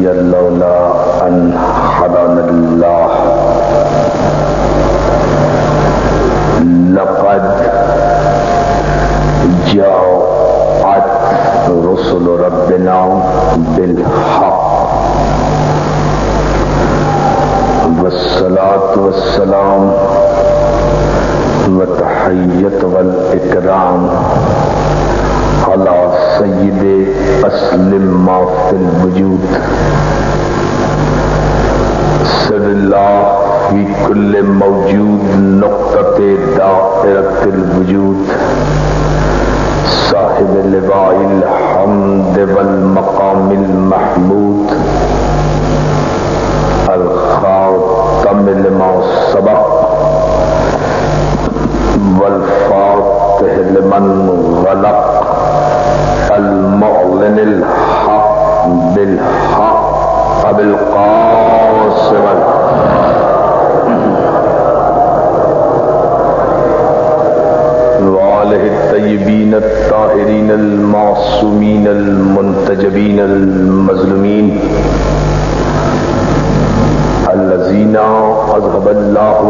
हदिया लौला अन हदानल्लाह लक़द जाअत रुसुलु रब्बिना bill हक़ वस्सलातु वस्सलाम व तहय्यत वल इकराम अला सय्यदे अस्लिम मा फिल वजूद सल्लल्लाहु फी कुल्ले मौजूद नुक्ते दायरतिल वजूद साहिब लिवाइल हमद वल मकामिल महमूद अल खातम लिमा सबक वल फातिह लिमन गलक المعلن الحق بالحق بالقاسم وآله الطيبين الطاهرين المعصومين المنتجبين المظلومين الذين أذهب الله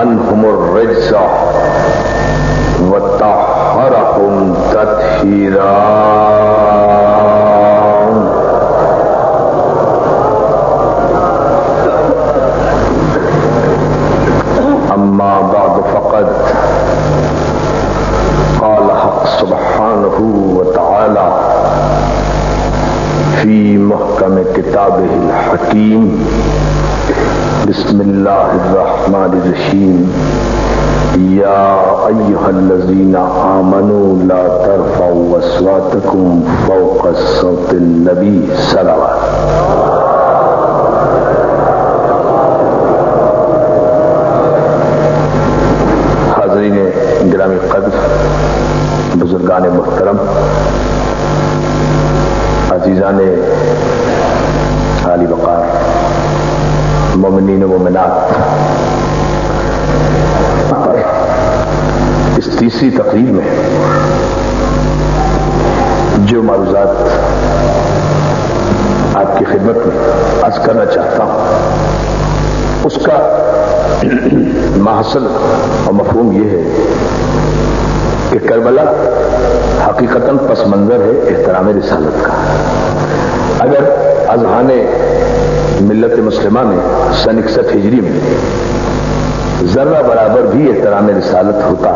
عنهم الرجس وطهرهم تطهيرا أما بعد فقد قال حق سبحانه وتعالى في محكم كتابه الحكيم بسم الله الرحمن الرحيم يا أيها الذين آمنوا لا ترفعوا أصواتكم فوق صوت النبي صلوات حاضرین گرامی قدر بزرگان محترم عزیزان عالی وقار مومنین و مومنات इस तीसरी तकरीर में जो मौज़ूआत आपकी खिदमत में अर्ज करना चाहता हूं उसका महसल और मफहूम यह है कि करबला हकीकतन पस मंजर है एहतराम रिसालत का। अगर अज़हाने मिल्लत मुस्लिमा में सन 61 हिजरी में जर्रा बराबर भी एहतराम रिसालत होता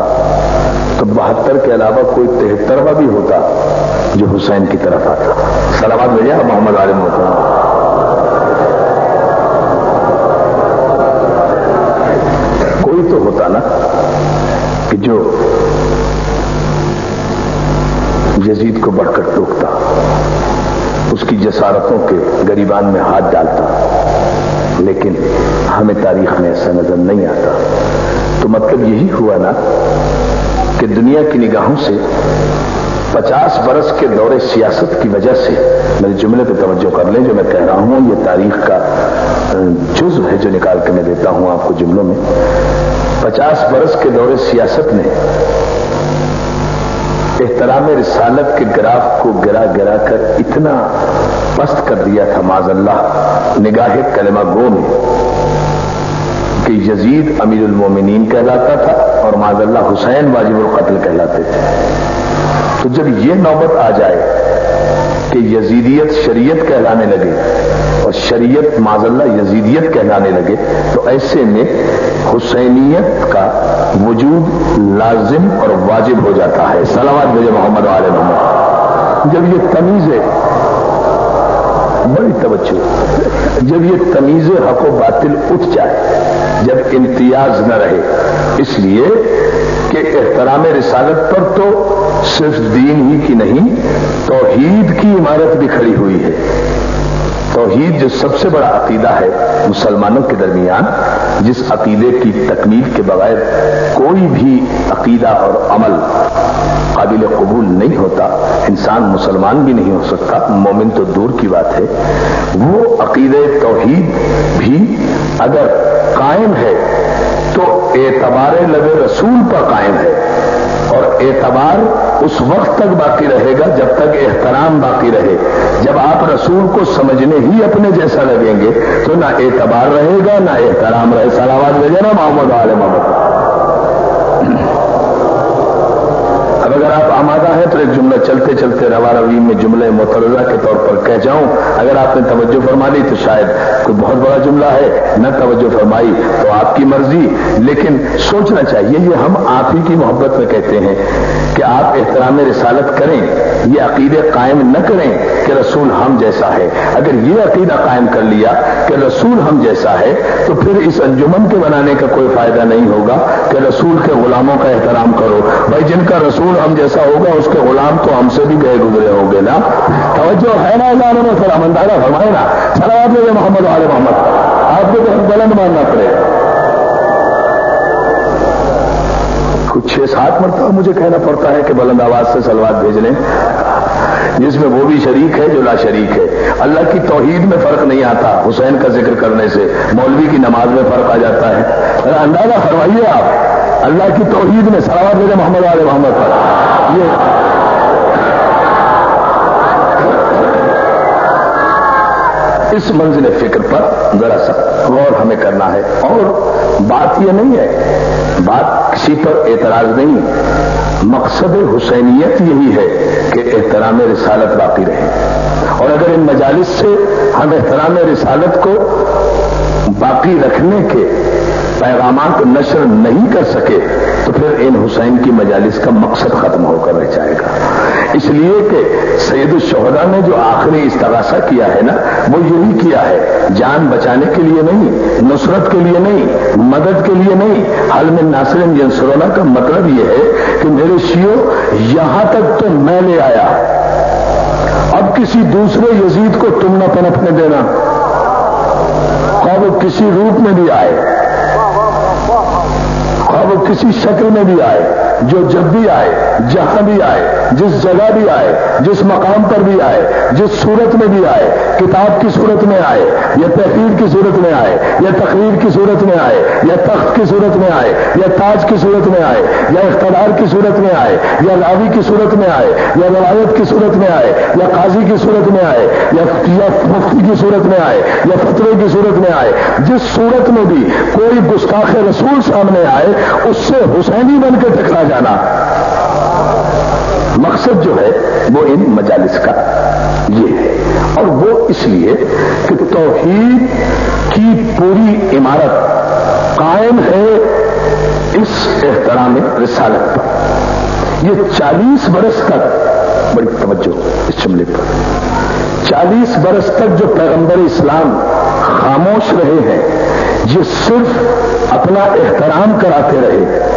तो 72 के अलावा कोई 73वां भी होता जो हुसैन की तरफ आता। सलावत भेजा मोहम्मद आलिम होता कोई तो होता ना कि जो यजीद को बढ़कर टोकता, उसकी जसारतों के गरीबान में हाथ डालता, लेकिन हमें तारीख में ऐसा नजर नहीं आता। तो मतलब यही हुआ ना कि दुनिया की निगाहों से 50 बरस के दौरे सियासत की वजह से, मेरे जुमले पे तवज्जो कर लें, जो मैं कह रहा हूं ये तारीख का जुज्व है जो निकाल के मैं देता हूं आपको जुमलों में। 50 बरस के दौरे सियासत ने एहतराम रिसालत के ग्राफ को गिरा गिरा कर इतना पस्त कर दिया था माज़ल्लाह निगाहे कलमा गो में कि यजीद अमीरुल मोमिनीन कहलाता था और माज़ल्लाह हुसैन वाजिबुल कत्ल कहलाते थे। तो जब ये नौबत आ जाए कि यजीदियत शरीयत कहलाने लगे और शरीयत माज़ल्लाह यजीदियत कहलाने लगे तो ऐसे में हुसैनियत का वजूद लाजिम और वाजिब हो जाता है। सलावत भेजे मोहम्मद वाले मोहम्मद। जब ये तमीज़ें बड़ी तवज्जो, जब ये तमीज़ें हक व बातिल उठ जाए, जब इम्तियाज न रहे, इसलिए कि एहतराम रिसालत पर तो सिर्फ दीन ही की नहीं तौहीद की इमारत भी खड़ी हुई है। तौहीद जो सबसे बड़ा अकीदा है मुसलमानों के दरमियान, जिस अकीदे की तकमील के बगैर कोई भी अकीदा और अमल काबिल कबूल नहीं होता, इंसान मुसलमान भी नहीं हो सकता, मोमिन तो दूर की बात है। वो अकीदे तौहीद भी अगर कायम है तो एतबारे लबे रसूल पर कायम है और एतबार उस वक्त तक बाकी रहेगा जब तक एहतराम बाकी रहे। जब आप रसूल को समझने ही अपने जैसा लगेंगे तो ना एतबार रहेगा ना एहतराम रहे। सलावाद भेजना मोहम्मद वाले मोहम्मद। अब अगर आप आमादा है तो एक जुमला चलते चलते रवा रवी में जुमले मोतरजा के तौर पर कह जाऊं, अगर आपने तवज्जो फरमा ली तो शायद कोई बहुत बड़ा जुमला है, न तवज्जो फरमाई तो आपकी मर्जी, लेकिन सोचना चाहिए। ये हम आप ही की मोहब्बत में कहते हैं कि आप एहतराम रिसालत करें, ये अकीदे कायम न करें कि रसूल हम जैसा है। अगर ये अकीदा कायम कर लिया कि रसूल हम जैसा है तो फिर इस अंजुमन के बनाने का कोई फायदा नहीं होगा कि रसूल के गुलामों का एहतराम करो। भाई जिनका रसूल हम जैसा होगा उसके गुलाम तो हमसे भी गए गुजरे होंगे ना। तवज्जो है ना इन्होंने थोड़ा मंदारा फरमाए ना सलावत भेजे मोहम्मद वाले मोहम्मद। आपको तो हम बुलंद मानना पड़ेगा। कुछ 6-7 मरतबा मुझे कहना पड़ता है कि बुलंद आवाज से सलवात भेज लें, जिसमें वो भी शरीक है जो ला शरीक है। अल्लाह की तौहीद में फर्क नहीं आता हुसैन का जिक्र करने से, मौलवी की नमाज में फर्क आ जाता है। अंदाजा फरमाइए आप अल्लाह की तौहीद में सलावत भेजे मोहम्मद वाले मोहम्मद पर। ये इस मंजिल फिक्र पर जरा सा गौर हमें करना है। और बात यह नहीं है, बात किसी पर एतराज नहीं, मकसद हुसैनियत यही है कि एहतराम रिसालत बाकी रहे। और अगर इन मजालिस से हम एहतराम रिसालत को बाकी रखने के पैगामात को नशर नहीं कर सके तो फिर इन हुसैन की मजालिस का मकसद खत्म होकर रह जाएगा। इसलिए कि सैयद शोहदा ने जो आखिरी इस्तगासा किया है ना, वो यही किया है, जान बचाने के लिए नहीं, नुसरत के लिए नहीं, मदद के लिए नहीं। हाल में नासिरिन यंसुरुना का मतलब यह है कि मेरे शियो यहां तक तो मैं ले आया, अब किसी दूसरे यजीद को तुम न पनपने देना, वो किसी रूप में भी आए, वो किसी शक्ल में भी आए, जो जब भी आए, जहां भी आए, जिस जगह भी आए, जिस मकाम पर भी आए, जिस सूरत में भी आए, किताब की सूरत में आए या तहरीर की सूरत में आए या तकरीर की सूरत में आए या तख्त की सूरत में आए या ताज की सूरत में आए या इख्तदार की सूरत में आए या रावी की सूरत में आए या रवायत की सूरत में आए या काजी की सूरत में आए या मुफ्ती की सूरत में आए या फतवे की सूरत में आए, जिस सूरत में भी कोई गुस्ताख रसूल सामने आए उससे हुसैनी बनकर टकरा जाना। मकसद जो है वो इन मजालिस का ये है। और वो इसलिए कि तौहीद की पूरी इमारत कायम है इस एहतराम रिसालत पर। ये 40 बरस तक, बड़ी तवज्जो इस जुमले पर, 40 बरस तक जो पैगंबर इस्लाम खामोश रहे हैं, ये सिर्फ अपना एहतराम कराते रहे।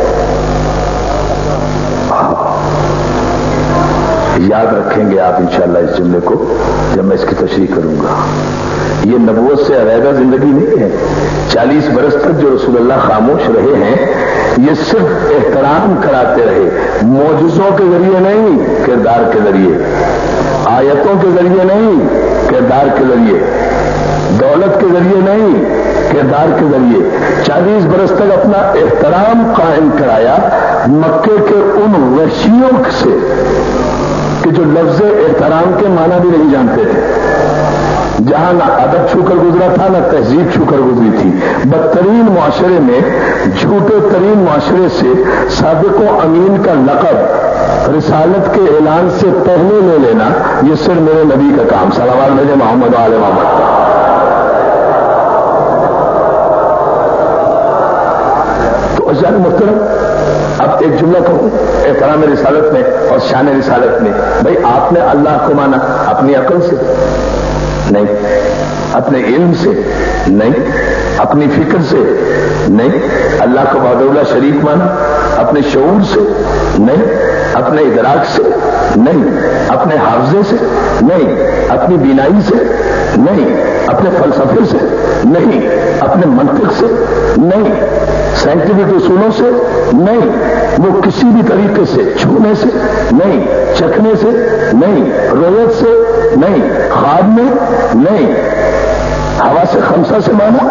याद रखेंगे आप इंशाअल्लाह इस जुमले को जब मैं इसकी तशरीह करूंगा। ये नबूवत से अलग जिंदगी नहीं है। 40 बरस तक जो रसूलुल्लाह खामोश रहे हैं ये सिर्फ एहतराम कराते रहे, मौजूदों के जरिए नहीं, किरदार के जरिए, आयतों के जरिए नहीं, किरदार के जरिए, दौलत के जरिए नहीं, किरदार के जरिए। 40 बरस तक अपना एहतराम कायम कराया मक्के के उन वहशियों से कि जो लफ्ज एहतराम के माना भी नहीं जानते थे, जहां ना अदब छूकर गुजरा था ना तहजीब छूकर गुजरी थी। बदतरीन मुआशरे में, झूठे तरीन मुआशरे से सादिक़ो अमीन का लक़ब रिसालत के ऐलान से पहले ले लेना, यह सिर्फ मेरे नबी का काम। सलावत भेजे मोहम्मद वाले मोहम्मद। मुहतरम, अब एक जुमला कहूं एहतराम रिसालत में और शान रिसालत में। भाई आपने अल्लाह को माना अपनी अकल से नहीं, अपने इल्म से नहीं, अपनी फिक्र से नहीं, अल्लाह को बदौला शरीक माना अपने शऊर से नहीं, अपने इदराक से नहीं, अपने हाफजे से नहीं, अपनी बीनाई से नहीं, अपने फलसफे से नहीं, अपने मंतिक से नहीं, साइंटिफिक उसूलों से नहीं, वो किसी भी तरीके से, छूने से नहीं, चखने से नहीं, रोयत से नहीं, ख्वाब में नहीं, हवा से खमसा से माना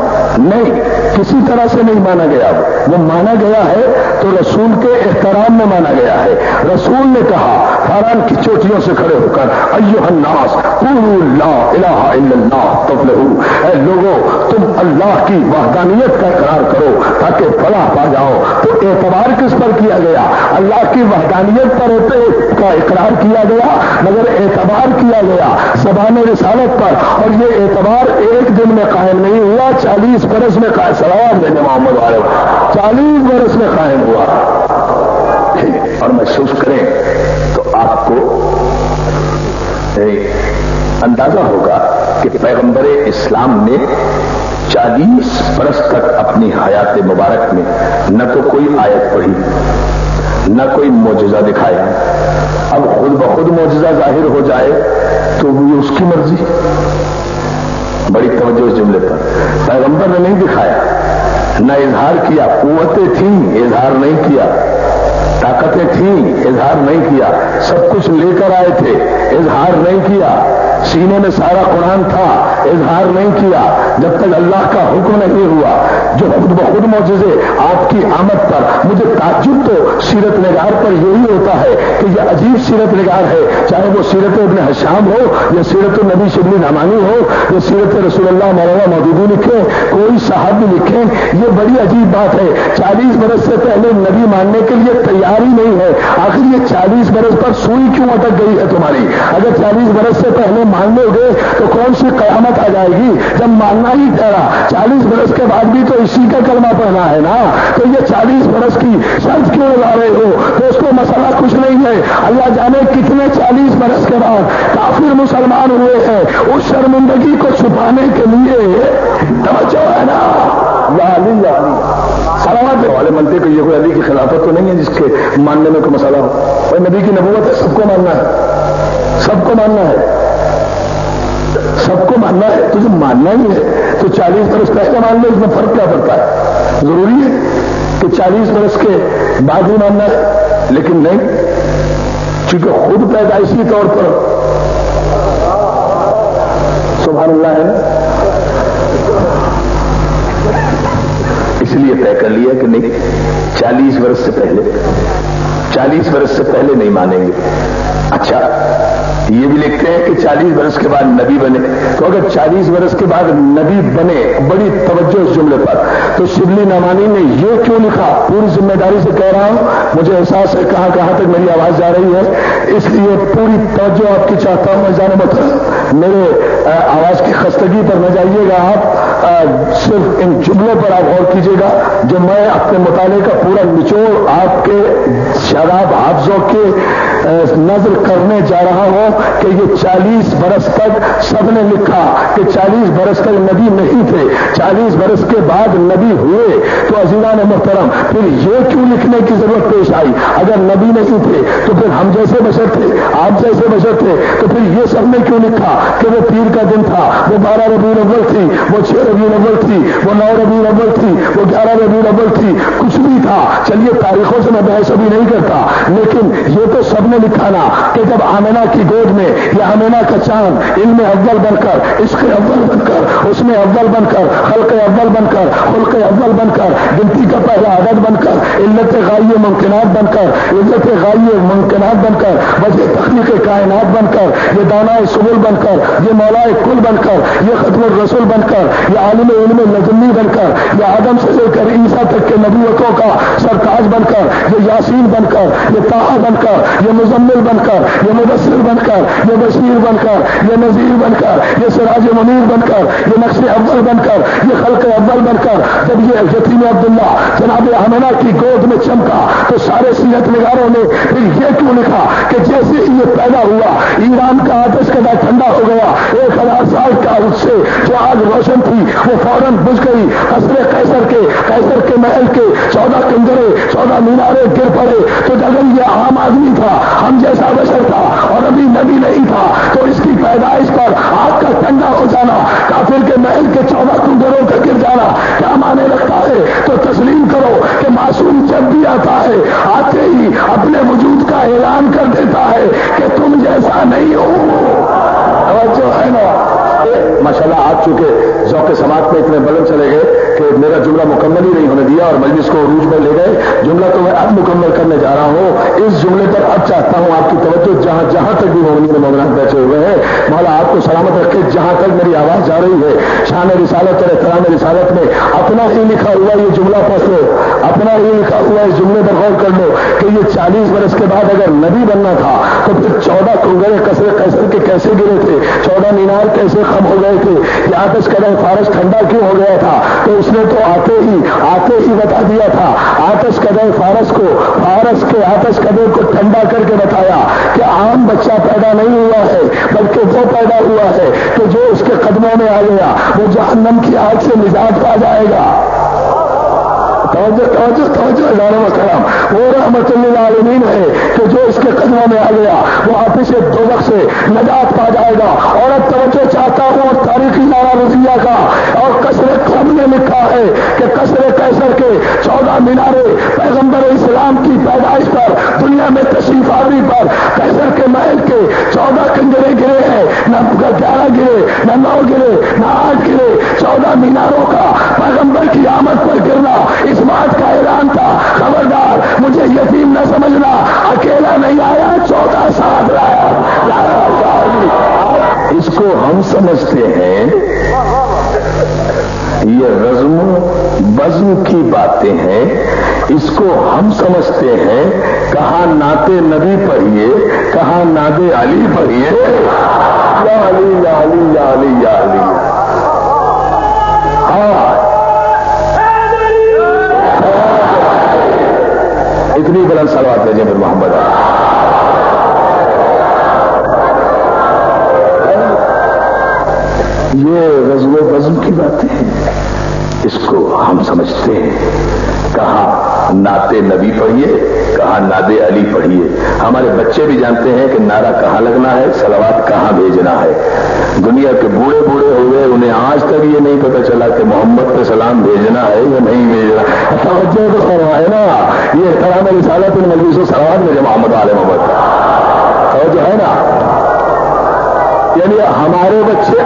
नहीं, किसी तरह से नहीं माना गया। वो माना गया है तो रसूल के एहतराम में माना गया है। रसूल ने कहा हरान की चोटियों से खड़े होकर अय्युहन्नास कुलू ला इलाहा इल्लल्लाह तफलहू, ऐ लोगों तुम अल्लाह की वहदानियत का इकरार करो ताकि फलाह पा जाओ। तो एतबार किस पर किया गया? अल्लाह की वहदानियत पर का इकरार किया गया, मगर एतबार किया गया सबान रिसालत पर। और ये एतबार एक दिन में कायम नहीं हुआ, 40 बरस में कायम, सलाम देने मोहम्मद वाले 40 बरस में कायम हुआ। और महसूस करें तो आपको अंदाजा होगा कि पैगंबरे इस्लाम ने 40 बरस तक अपनी हयात मुबारक में न तो कोई आयत पढ़ी न कोई मौजूदा दिखाया। अब खुद ब खुद मौजूदा जाहिर हो जाए तो भी उसकी मर्जी। बड़ी तवज्जो जुमले पर, पैगंबर ने नहीं दिखाया न इजहार किया। कुव्वतें थीं, इजहार नहीं किया। ताकतें थीं, इजहार नहीं किया। सब कुछ लेकर आए थे, इजहार नहीं किया। सीने में सारा कुरान था, इजहार नहीं किया। जब तक अल्लाह का हुक्म नहीं हुआ, जो खुद ब खुद मौजूदे आपकी आमद पर। मुझे ताज्जुब तो सीरत निगार पर यही होता है कि यह अजीब सीरत निगार है, चाहे वो सीरत इब्न हशाम हो या सीरत नबी शिबली नामानी हो या सीरत रसूलुल्लाह मौलाना मौदूदी लिखे, कोई साहबी लिखे। ये बड़ी अजीब बात है, 40 बरस से पहले नबी मानने के लिए तैयार ही नहीं है। आखिर ये 40 बरस पर सुई क्यों अटक गई है तुम्हारी? अगर 40 बरस से पहले मानने गए तो कौन सी कयामत आ जाएगी? जब मानना ही ठहरा, 40 बरस के बाद भी तो इसी का कलमा पढ़ना है ना, तो ये 40 बरस की शर्त क्यों लगा रहे हो? तो उसको मसला कुछ नहीं है। अल्लाह जाने कितने 40 बरस के बाद काफिर मुसलमान हुए हैं, उस शर्मिंदगी को छुपाने के लिए। तवज्जो है ना, सलावत वाले मनते को ये अली की खिलाफत तो नहीं है जिसके मानने में कोई मसला हो। और नबी की नबूवत है, सबको मानना है, सबको मानना है, सबको मानना है। तुझे मानना ही है तो 40 बरस पहले मान लो, इसमें फर्क क्या पड़ता है? जरूरी है कि 40 बरस के बाद ही मानना है, लेकिन नहीं, क्योंकि खुद पैदाइशी तौर पर सुभान अल्लाह है ना, इसलिए तय कर लिया कि नहीं 40 बरस से पहले, 40 बरस से पहले नहीं मानेंगे। अच्छा, ये भी लिखते हैं कि 40 बरस के बाद नबी बने, तो अगर 40 बरस के बाद नबी बने, बड़ी तवज्जो इस जुमले पर, तो शिबली नमानी ने ये क्यों लिखा? पूरी जिम्मेदारी से कह रहा हूं, मुझे एहसास है कहां कहां तक मेरी आवाज जा रही है, इसलिए पूरी तवज्जो आपकी चाहता हूं। मैं जाने मतलब मेरे आवाज की खस्तगी पर न जाइएगा आप, सिर्फ इन जुमलों पर आप गौर कीजिएगा जो मैं अपने मुताले का पूरा निचोड़ आपके शराब हाफजों के नजर करने जा रहा हूं कि ये 40 बरस तक सबने लिखा कि 40 बरस तक नबी नहीं थे, 40 बरस के बाद नबी हुए। तो अजीज़ान मोहतरम, फिर ये क्यों लिखने की जरूरत पेश आई? अगर नबी नहीं थे तो फिर हम जैसे बशर थे, आप जैसे बशर थे, तो फिर ये सबने क्यों लिखा कि वो पीर का दिन था, वो 12 रबीउल अव्वल थी, वो 6 रबीउल अव्वल थी, वो 9 रबीउल अव्वल थी, वो 11 रबीउल अव्वल थी, कुछ भी था। चलिए तारीखों से मैं बहस अभी नहीं करता, लेकिन ये तो सबने लिखा ना कि जब आमिना की गोद में या आमिना का चांद इल्म अव्वल बनकर, इश्क अव्वल बनकर, उसमें अव्वल बनकर, खल्क अव्वल बनकर, खुल्क अव्वल बनकर, गिनती का पहला आदत बनकर, इल्लत गायब मुमकिनात बनकर, इल्लत गायब मुमकिनात बनकर, वजह तख्लीक कायनात बनकर, ये दाना सुबुल बनकर, ये मौला कुल बनकर, ये खत्मुर रसूल बनकर, ये आलिम इल्म लदनी बनकर, ये आदम से लेकर ईसा तक के नबूवतों का सरताज बनकर, ये यासीन बनकर, ये ताहा बनकर, ये मुजम्मिल बनकर, ये मुबस्सिर बनकर, ये बशीर बनकर, ये नजीर बनकर, ये सिराज मुनीर बनकर, ये नक्श अव्वल बनकर, ये खल्क अव्वल बनकर। जब ये यतीम अब्दुल्ला जनाब आमिना की गोद में चमका तो सारे सीरत निगारों ने फिर ये क्यों लिखा कि जैसे ये पैदा हुआ ईरान का आतिश कदा ठंडा हो गया, 1000 साल का उससे जो आग रोशन थी वो फौरन बुझ गई। असरे कैसर के महल के 14 कंगरे 14 मीनारे गिर पड़े। तो जगन ये आम आदमी था, हम जैसा बशर था और अभी नबी नहीं था, तो इसकी पैदाइश पर आग का ठंडा हो जाना, काफिर के महल के 14 कंगरों का गिर जाना क्या माने रखता है? तो तस्लीम करो कि मासूम जब भी आता है, आते ही अपने वजूद का ऐलान कर देता है कि तुम जैसा नहीं हो। तो है ना, माशाल्लाह आज चूंकि जौके समात में इतने बलंद चले गए कि मेरा जुमला मुकम्मल ही नहीं होने दिया और मजलिस को उरूज में ले गए। जुमला तो मैं अब मुकम्मल करने जा रहा हूं। इस जुमले पर अब चाहता हूं आपकी तवज्जो जहां जहां तक भी मोमिन मोमिनात बैठे हुए हैं, मौला आपको सलामत रखे। जहां तक मेरी आवाज जा रही है, शान रिसालत और एहतराम रिसालत में अपना ही लिखा हुआ ये जुमला पढ़ लो, अपना ही लिखा हुआ इस जुमले पर गौर कर लो कि ये 40 बरस के बाद अगर नबी बनना था तो फिर 14 कंगरे कसरे कसर के कैसे गिरे थे, 14 मीनार कैसे खम हो गए थे, या 10 कदम फारस ठंडा क्यों हो गया था। तो उसने तो आते ही बता दिया था। आतश कदम फारस को, फारस के आतश कदम को ठंडा करके बताया कि आम बच्चा पैदा नहीं हुआ है बल्कि वो पैदा हुआ है तो जो उसके कदमों में आ गया वो जहन्नम की आग से निजात पा जाएगा। वो रहमतुल्लिल आलमीन है कि जो इसके कदमों में आ गया वो आतिश दोज़ख से नजात पा जाएगा। और अब तवज्जो चाहता हूं और तारीखी नारा रज़िया का और कसरे ख़म ने लिखा है कि कसरे कैसर के 14 मीनारे पैगंबर इस्लाम की पैदाइश पर दुनिया में तशरीफ आवरी पर कैसर के महल के 14 कंगरे गिरे हैं, न 11 गिरे, न 9 गिरे, न 8 गिरे। 14 मीनारों का पैगंबर की आमद पर गिरना इस बात का ऐलान था, खबरदार मुझे यतीम न समझना, अकेला नहीं आया, 14 साथ लाया। इसको हम समझते हैं ये रज्म बज्म की बातें हैं, इसको हम समझते हैं कहा नाते नबी पढ़िए, कहा नादे अली पढ़िए, या अली या अली या अली या अली। हाँ, इतनी बलंद सलवात भेजें फिर मोहम्मद। ये रज्म बज्म की बातें हैं, इसको हम समझते हैं कहा नाते नबी पढ़िए, कहा नादे अली पढ़िए। हमारे बच्चे भी जानते हैं कि नारा कहां लगना है, सलवात कहां भेजना है। दुनिया के बूढ़े बूढ़े हो गए, उन्हें आज तक ये नहीं पता चला कि मोहम्मद पे सलाम भेजना है या नहीं भेजना। तवज्जो तो फरमाए ना, ये एहतराम रिसालत उन मजलिसों सलावत में मोहम्मद आले मोहम्मद तवज्जो है ना। यानी हमारे बच्चे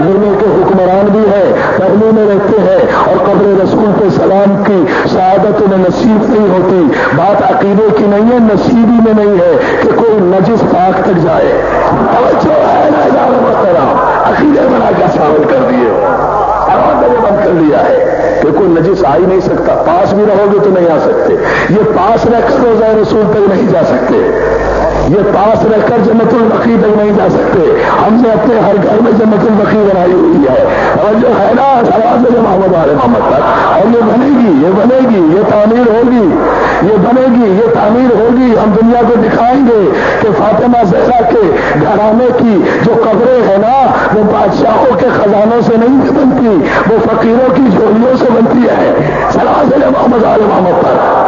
दुनिया के हुक्मरान भी हैं, पहलू में रहते हैं और कब्र रसूल पे सलाम की शहादत उन्हें नसीब नहीं होती। बात अकीदे की नहीं है, नसीबी में नहीं है कि कोई नजिस पाक तक जाए। तवज्जो है ना, अकीदे बना के शामिल कर दिए बंद कर दिया है कि कोई नजिस आ ही नहीं सकता। पास भी रहोगे तो नहीं आ सकते। ये पास रहकर रोज़ा रसूल तक नहीं जा सकते, ये पास रहकर जन्नतुल बकी तक नहीं जा सकते। हमने अपने हर घर में जन्नतुल बकी बनाई हुई है और जो है ना सवाल में मोहम्मद आले मोहम्मद तक। और ये बनेगी, ये बनेगी, ये तामीर होगी, ये बनेगी, ये तामीर होगी। हम दुनिया को दिखाएंगे कि फातिमा ज़हरा के घराने की जो कब्रें हैं ना वो बादशाहों के खजानों से नहीं बनती, वो फकीरों की झोलियों से बनती है। सवाल में मोहम्मद आले मोहम्मद तक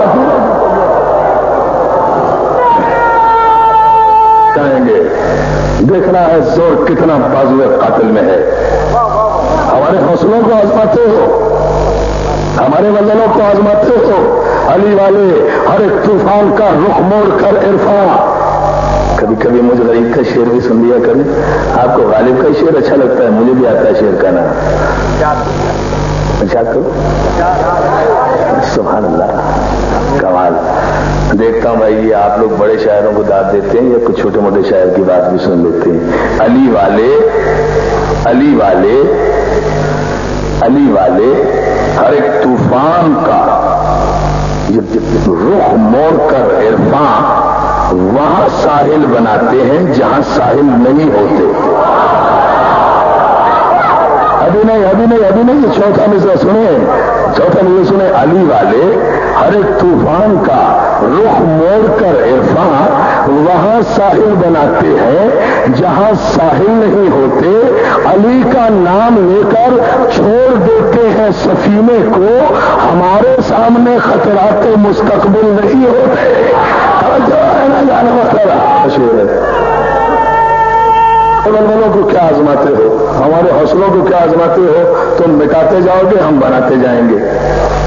जाएंगे, देखना है जोर कितना बाजुए कातिल में है। हमारे हौसलों को आजमाते हो, हमारे वजनों को आजमाते हो। अली वाले हर एक तूफान का रुख मोड़ कर इरफा। कभी कभी मुझे गरीब का शेर भी सुन लिया करें। आपको गालिब का शेर अच्छा लगता है, मुझे भी आता है शेर का नाम। अच्छा तो सुभान अल्लाह, कमाल। देखता हूं भाई ये आप लोग बड़े शायरों को दाद देते हैं या कुछ छोटे मोटे शायर की बात भी सुन लेते हैं। अली वाले हर एक तूफान का रुख मोड़कर इरफा, वहां साहिल बनाते हैं जहां साहिल नहीं होते। अभी नहीं चौथा मिसरा सुने। अली वाले हर एक तूफान का रुख मोड़कर इरफा, वहां साहिल बनाते हैं जहां साहिल नहीं होते। अली का नाम लेकर छोड़ देते हैं सफीने को, हमारे सामने खतराते मुस्तकबिल नहीं होते। बंधनों को क्या आजमाते हो, हमारे हौसलों को क्या आजमाते हो। तुम मिटाते जाओगे, हम बनाते जाएंगे,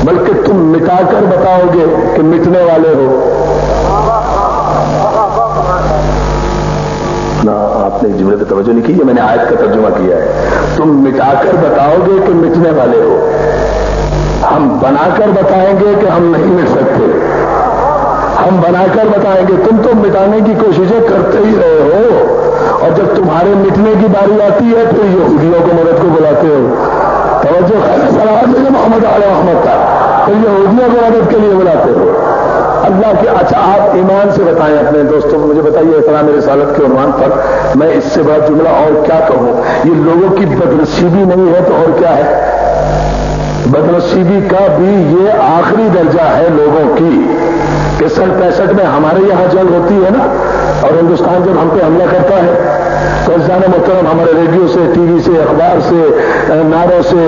बल्कि तुम मिटाकर बताओगे कि मिटने वाले हो। इतना आपने जुमले पे तवज्जो नहीं की, मैंने आयत का तर्जुमा किया है। तुम मिटाकर बताओगे कि मिटने वाले हो, हम बनाकर बताएंगे कि हम नहीं मिट सकते, हम बनाकर बताएंगे। तुम तो मिटाने की कोशिशें करते ही रहे हो, और जब तुम्हारे मिटने की बारी आती है तो यहूदियों को मदद को बुलाते हो। तवज्जो खैर सलावत में मोहम्मद आला मोहम्मद था, तो यहूदियों को मदद के लिए बुलाते हो। अल्लाह के अच्छा आप ईमान से बताएं अपने दोस्तों को, मुझे बताइए इकराम रिसालत के उन्वान पर मैं इससे बड़ा जुमला और क्या कहूं। ये लोगों की बदनसीबी नहीं है तो और क्या है, बदनसीबी का भी ये आखिरी दर्जा है लोगों की। 65 में हमारे यहां जंग होती है ना, और हिंदुस्तान जब हम पे हमला करता है तो जाने मोहतरम हमारे रेडियो से, टीवी से, अखबार से, नारों से,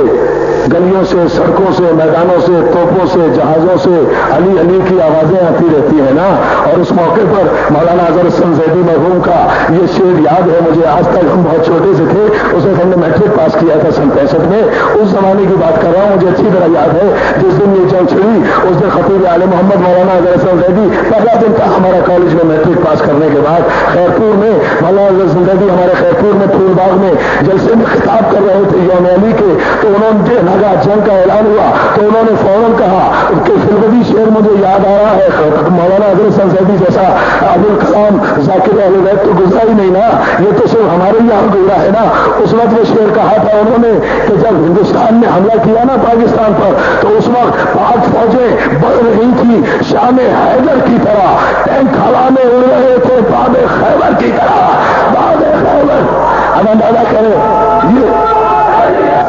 गलियों से, सड़कों से, मैदानों से, तोपों से, जहाजों से अली अली की आवाजें आती रहती है ना। और उस मौके पर मौलाना अजहरुस्सन ज़ैदी मरहूम का ये शेर याद है मुझे, आज तक हम बहुत छोटे से थे, उस वक्त हमने मैट्रिक पास किया था सन 65 में, उस जमाने की बात कर रहा हूं, मुझे अच्छी तरह याद है। जिस दिन ये जंग छिड़ी उस दिन खतीब आले मोहम्मद मौलाना अजहरुस्सन ज़ैदी, पहला दिन था हमारा कॉलेज में मैट्रिक पास करने के बाद, खैरपुर में मौलाना अजहरुस्सन ज़ैदी हमारे खैरपुर में फूलबाग में जलसे में खिताब कर रहे थे यौम अली के, तो उन्होंने जंग का ऐलान हुआ तो उन्होंने फौरन कहा, उसके फिल्मी शेर मुझे याद आ रहा है, मौलाना अजहरुस्सन ज़ैदी जैसा अबुल कलाम जाकिर अहले बैत तो गुजरा ही नहीं ना, ये तो सिर्फ हमारे यहाँ गुजरा है ना। उस वक्त वो शेर कहा था उन्होंने कि जब हिंदुस्तान ने हमला किया ना पाकिस्तान पर, तो उस वक्त पाक फौजें बढ़ रही थी शाम हैदर की तरह, टैंक हवा में उड़ रहे थे बाब खैबर की तरह, बाब खैबर। अब अंदाजा करें ये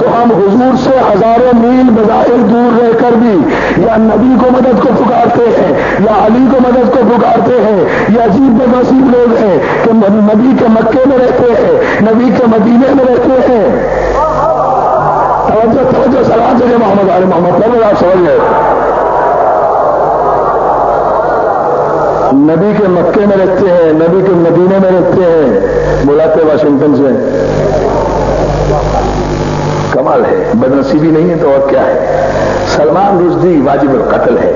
तो हम हुजूर से हजारों मील बज़ाहिर दूर रहकर भी या नबी को मदद को पुकारते हैं या अली को मदद को पुकारते हैं। ये अजीब बेनसीब लोग हैं कि नबी के मक्के में रहते हैं, नबी के मदीने में रहते हैं। तवज्जो सलाम से मोहम्मद आले मोहम्मद, आप समझ गए, नबी के मक्के में रहते हैं, नबी के मदीने में रहते हैं, बुलाते वाशिंगटन से। कमाल है, बदनसीबी नहीं है तो और क्या है। सलमान रुश्दी वाजिबुल कत्ल है,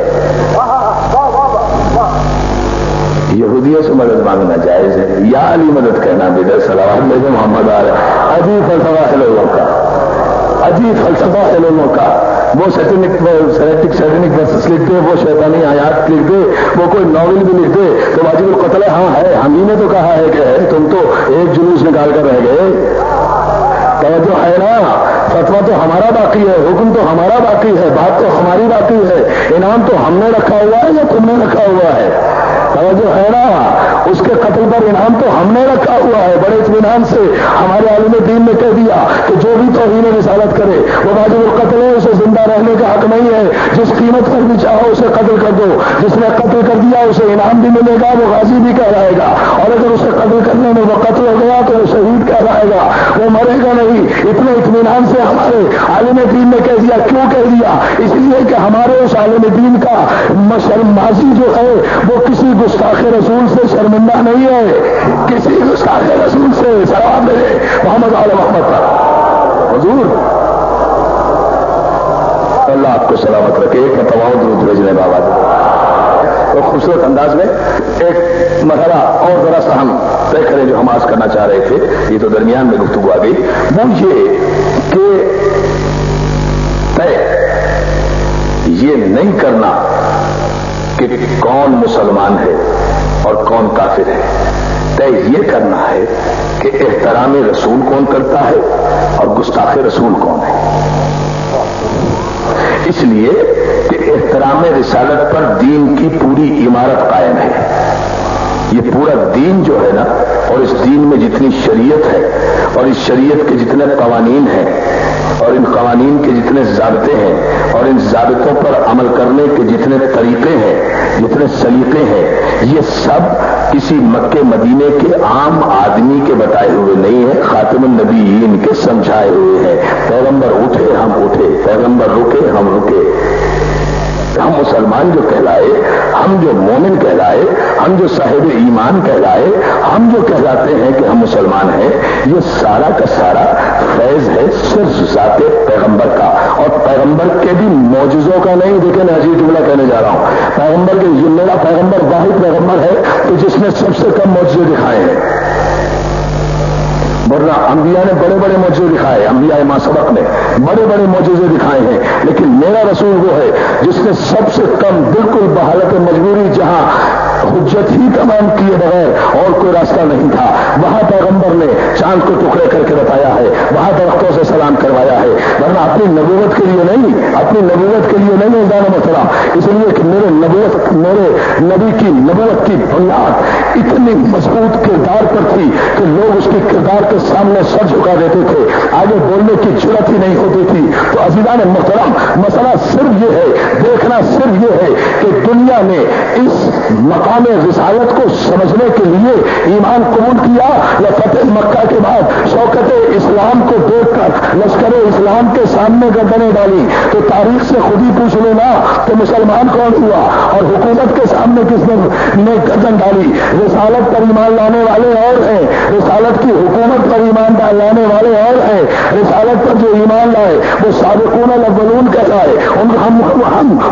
यहूदियों से मदद मांगना जायज है, या अली मदद कहना बेदर, सलावत भेजो मोहम्मद आले। अजीब फलसफा है लोगों का, अजीब फलसफा है लोगों का। वो सैटेनिक वर्सेस लिख दे, वो शैतानी आयात लिख दे, वो कोई नॉवल भी लिख दे तो वाजिबुल कत्ल है। हाँ है, हम ही ने तो कहा है कि है, तुम तो एक जुलूस निकाल कर रह गए। तवज्जो है ना, फतवा तो हमारा बाकी है, हुक्म तो हमारा बाकी है, बात तो हमारी बाकी है, इनाम तो हमने रखा हुआ है या तुमने रखा हुआ है। तवज्जो है ना, उसके कत्ल पर इनाम तो हमने रखा हुआ है। बड़े इत्मीनान से हमारे आलिम दीन ने कह दिया कि जो भी तौहीन रिसालत करे वो वाजिबुल कत्ल है, उसे जिंदा रहने का हक नहीं है, जिस कीमत पर भी चाहो उसे कत्ल कर दो। जिसने कत्ल कर दिया उसे इनाम भी मिलेगा, वो गाजी भी कहलाएगा, और अगर उसे कत्ल करने में वो कत्ल हो गया तो वो शहीद कहलाएगा, वो मरेगा नहीं। इतने इत्मीनान से हमारे आलिम दीन ने कह दिया। क्यों कह दिया? इसलिए कि हमारे उस आलिम दीन का माजी जो है वो किसी गुस्ताखे रसूल से शर्मिंदा नहीं है, किसी गुस्ताखे रसूल से। सलाम दे मोहम्मद आले मोहम्मद पर हुजूर, अल्लाह आपको सलामत रखे। एक मरतबा दुरूद भेजने बाबा तो खूबसूरत अंदाज में एक मरहला और जरा सा हम तय करें जो हम आज करना चाह रहे थे, ये तो दरमियान में गुफ्तगू आ गई। वो ये कि तय ये नहीं करना कि कौन मुसलमान है और कौन काफिर है, तय ये करना है कि एहतराम रसूल कौन करता है और गुस्ताख रसूल कौन है। इसलिए कि एहतराम रिसालत पर दीन की पूरी इमारत कायम है। ये पूरा दीन जो है ना, और इस दीन में जितनी शरीयत है और इस शरीयत के जितने कवानीन हैं और इन कवानीन के जितने ज़ाबते हैं और इन ज़ाबतों पर अमल करने के जितने तरीके हैं, जितने सलीके हैं, ये सब किसी मक्के मदीने के आम आदमी के बताए हुए नहीं है, खातमुन नबीयीन के समझाए हुए हैं। पैगंबर उठे हम उठे, पैगंबर रुके हम रुके। हम मुसलमान जो कहलाए, हम जो मोमिन कहलाए, हम जो साहिब ईमान कहलाए, हम जो कहलाते हैं कि हम मुसलमान हैं, ये सारा का सारा फैज है सिर्फ जाते पैगंबर का, और पैगंबर के भी मौजूदों का नहीं। देखे ना, अजीब जुमला कहने जा रहा हूं, पैगंबर के जुमला, पैगंबर वाहिद पैगंबर है तो जिसने सबसे कम मौजूदे दिखाए हैं। वरना अंबिया ने बड़े बड़े मौजूदे दिखाए, अंबिया मां सबक ने बड़े बड़े मौजूदे दिखाए हैं, लेकिन मेरा रसूल वो है जिसने सबसे कम बिल्कुल बहालत मजबूरी जहां हुज्जत ही तमाम किए बगैर और कोई रास्ता नहीं था, वहां पैगंबर ने चांद को टुकड़े करके बताया है, वहां दरख्तों से सलाम करवाया है, वरना अपनी नबूवत के लिए नहीं, अपनी नबूवत के लिए नहीं इंसान मसला, इसलिए कि मेरे नबी की नबूवत की बुनियाद इतनी मजबूत किरदार पर थी कि लोग उसके किरदार के सामने सर झुका देते थे, आगे बोलने की जरूरत ही नहीं होती थी। तो अजीजान मोहतरम, मसला सिर्फ ये है, देखना सिर्फ ये है कि दुनिया ने इस मकामे रिसालत को समझने के लिए ईमान कबूल किया या फतेह मक्का के बाद शौकते इस्लाम को देखकर लश्कर इस्लाम के सामने गर्दनें डाली, तो तारीख से खुद ही पूछ लेना कि मुसलमान कौन हुआ और हुकूमत के सामने किसने गर्दन डाली। रिसालत पर ईमान लाने वाले और हैं, रिसालत की हुकूमत पर ईमान लाने वाले और हैं। रिसालत पर जो ईमान लाए वो साबिकून अव्वलून कहलाए, हम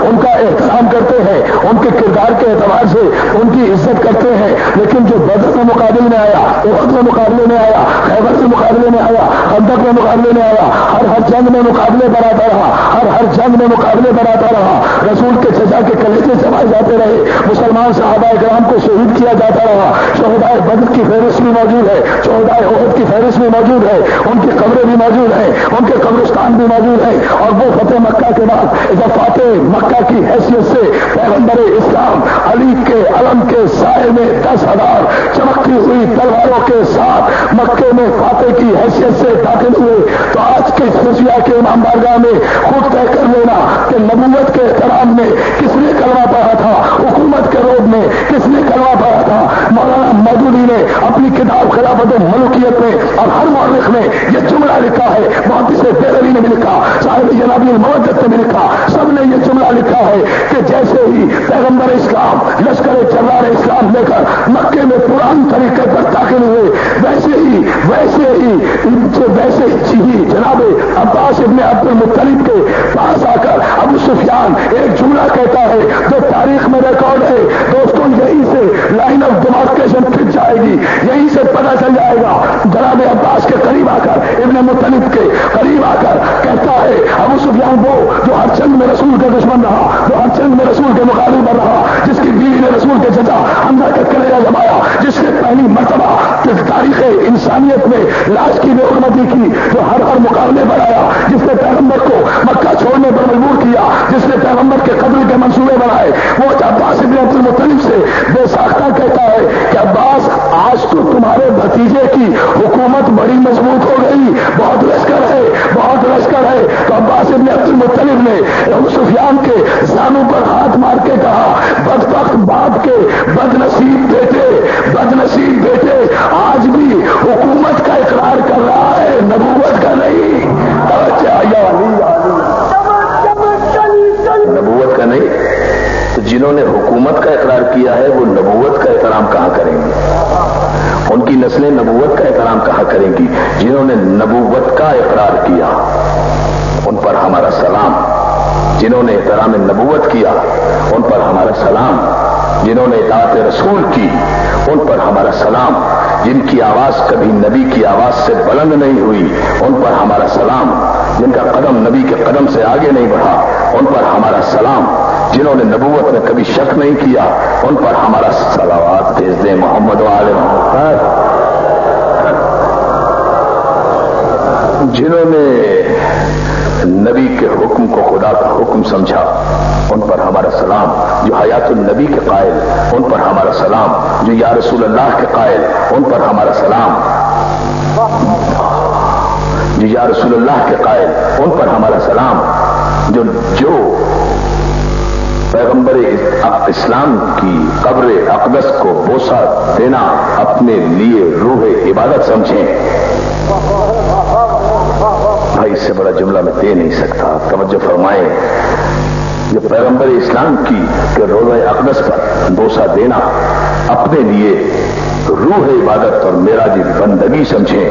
उनका एहतराम करते हैं, उनके किरदार के एतबार से उनकी इज्जत करते हैं। लेकिन जो बदर के मुकाबले में आया, उहद के मुकाबले में आया, खैबर के मुकाबले में आया, खंदक के मुकाबले में आया, हर जंग में मुकाबले पर आता रहा, हर जंग में मुकाबले पर आता रहा, रसूल के चचा के कलेजे चबाए जाते रहे, मुसलमान सहाबा इकराम को शहीद किया जाता रहा। शोहदाए बदर की फहरिस्त भी मौजूद है, शोहदाए उहद की फहरिस्त भी मौजूद है, उनकी कब्रें भी मौजूद हैं, उनके कब्रिस्तान भी मौजूद है। और वो फतेह मक्का के बाद फातेह मक्का की हैसियत से पैगंबर इस्लाम अली के अलम के साए में 10,000 चमकती हुई तलवारों के साथ मक्के में फातेह की हैसियत से दाखिल हुए। तो आज के खुशिया के इमाम बारगाह में खुद तय कर लेना कि नबूवत के एहतराम में किसने करवा पड़ा था, हुकूमत के रोड में किसने करवा पड़ा था। मौलाना मदूदी ने अपनी किताब खिलाफत मलुकियत में और हर मौलिक में यह जुमला लिखा है, मोहब्बिस बेदरी ने भी लिखा, साहिब जनाबी मोहब्बत ने भी लिखा, सबने यह जुमला लिखा है कि जैसे ही पैगंबर इस्लाम लश्कर चर्रार इस्लाम लेकर मक्के में पुरान तरीके पर दाखिल हुए, वैसे ही जनाबे अब्बास इब्ने अब्दुल मुत्तलिब के पास आकर अबू सुफियान एक जुमला कहता है जो तारीख में रिकॉर्ड है। दोस्तों, यहीं से लाइन ऑफ डिमार्केशन फिट जाएगी, यहीं से पता चल जाएगा। जनाबे अब्बास के करीब आकर, इब्ने मुत्तलिब के करीब आकर कहता है अबू सुफियान, वो जो हर चंद में रसूल का दुश्मन रहा, जो हर चंद में रसूल के मुकाबले पर रहा, जिसकी बीवी ने रसूल के चचा हमजा का कलेजा जमाया, जिसने पहली मरतबा तारीख इंसानियत में लाश की बेहरमती की, जो हर मुकाबले पर आया, जिसने पैगंबर को मक्का छोड़ने पर मजबूर किया, जिसने पैगंबर के कब्र के मंसूबे बनाए, वो अब्बास इब्ने अब्दुल मुत्तलिब से बेसाख्ता कहता है कि अब्बास, आज तो तुम्हारे भतीजे की हुकूमत बड़ी मजबूत हो गई, बहुत लश्कर है। तो अब्बास इब्ने अब्दुल मुत्तलिब ने अबू सुफियान के जानों पर हाथ मार के कहा, बदबख्त बाप के बदनसीब बेटे आज भी हुकूमत का इकरार कर रहा है, नबूवत का नहीं। नबूवत का नहीं, तो जिन्होंने हुकूमत का इकरार किया है वो नबूवत का एहतराम कहां करेंगे, उनकी नस्लें नबूवत का एहतराम कहां करेंगी। जिन्होंने नबूवत का इकरार किया उन पर हमारा सलाम, जिन्होंने एहतराम नबूवत किया उन पर हमारा सलाम, जिन्होंने इताअत रसूल की उन पर हमारा सलाम, जिनकी आवाज कभी नबी की आवाज से बुलंद नहीं हुई उन पर हमारा सलाम, जिनका कदम नबी के कदम से आगे नहीं बढ़ा उन पर हमारा सलाम, जिन्होंने नबूवत में कभी शक नहीं किया उन पर हमारा सलावात भेज दें मोहम्मद वाले मोहम्मद। जिन्होंने नबी के हुक्म को खुदा का हुक्म समझा उन पर हमारा सलाम, जो हयातुल नबी के कायल उन पर हमारा सलाम, जो या रसूल अल्लाह के कायल उन पर हमारा सलाम, जो या रसूल अल्लाह के कायल उन पर हमारा सलाम, जो पैगंबर इस्लाम की कब्र अक़दस को बोसा देना अपने लिए रूह इबादत समझें। भाई, इससे बड़ा जुमला मैं दे नहीं सकता। तवज्जो फरमाएं, जो पैगंबर इस्लाम के रोज़े अक़दस पर बोसा देना अपने लिए रूह इबादत और मेराज बंदगी समझें,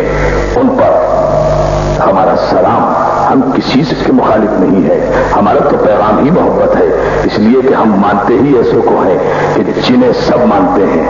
उन पर हमारा सलाम। हम किसी चीज के मुखालिफ नहीं है, हमारा तो पैगाम ही मोहब्बत है, इसलिए कि हम मानते ही ऐसों को हैं कि जिन्हें सब मानते हैं।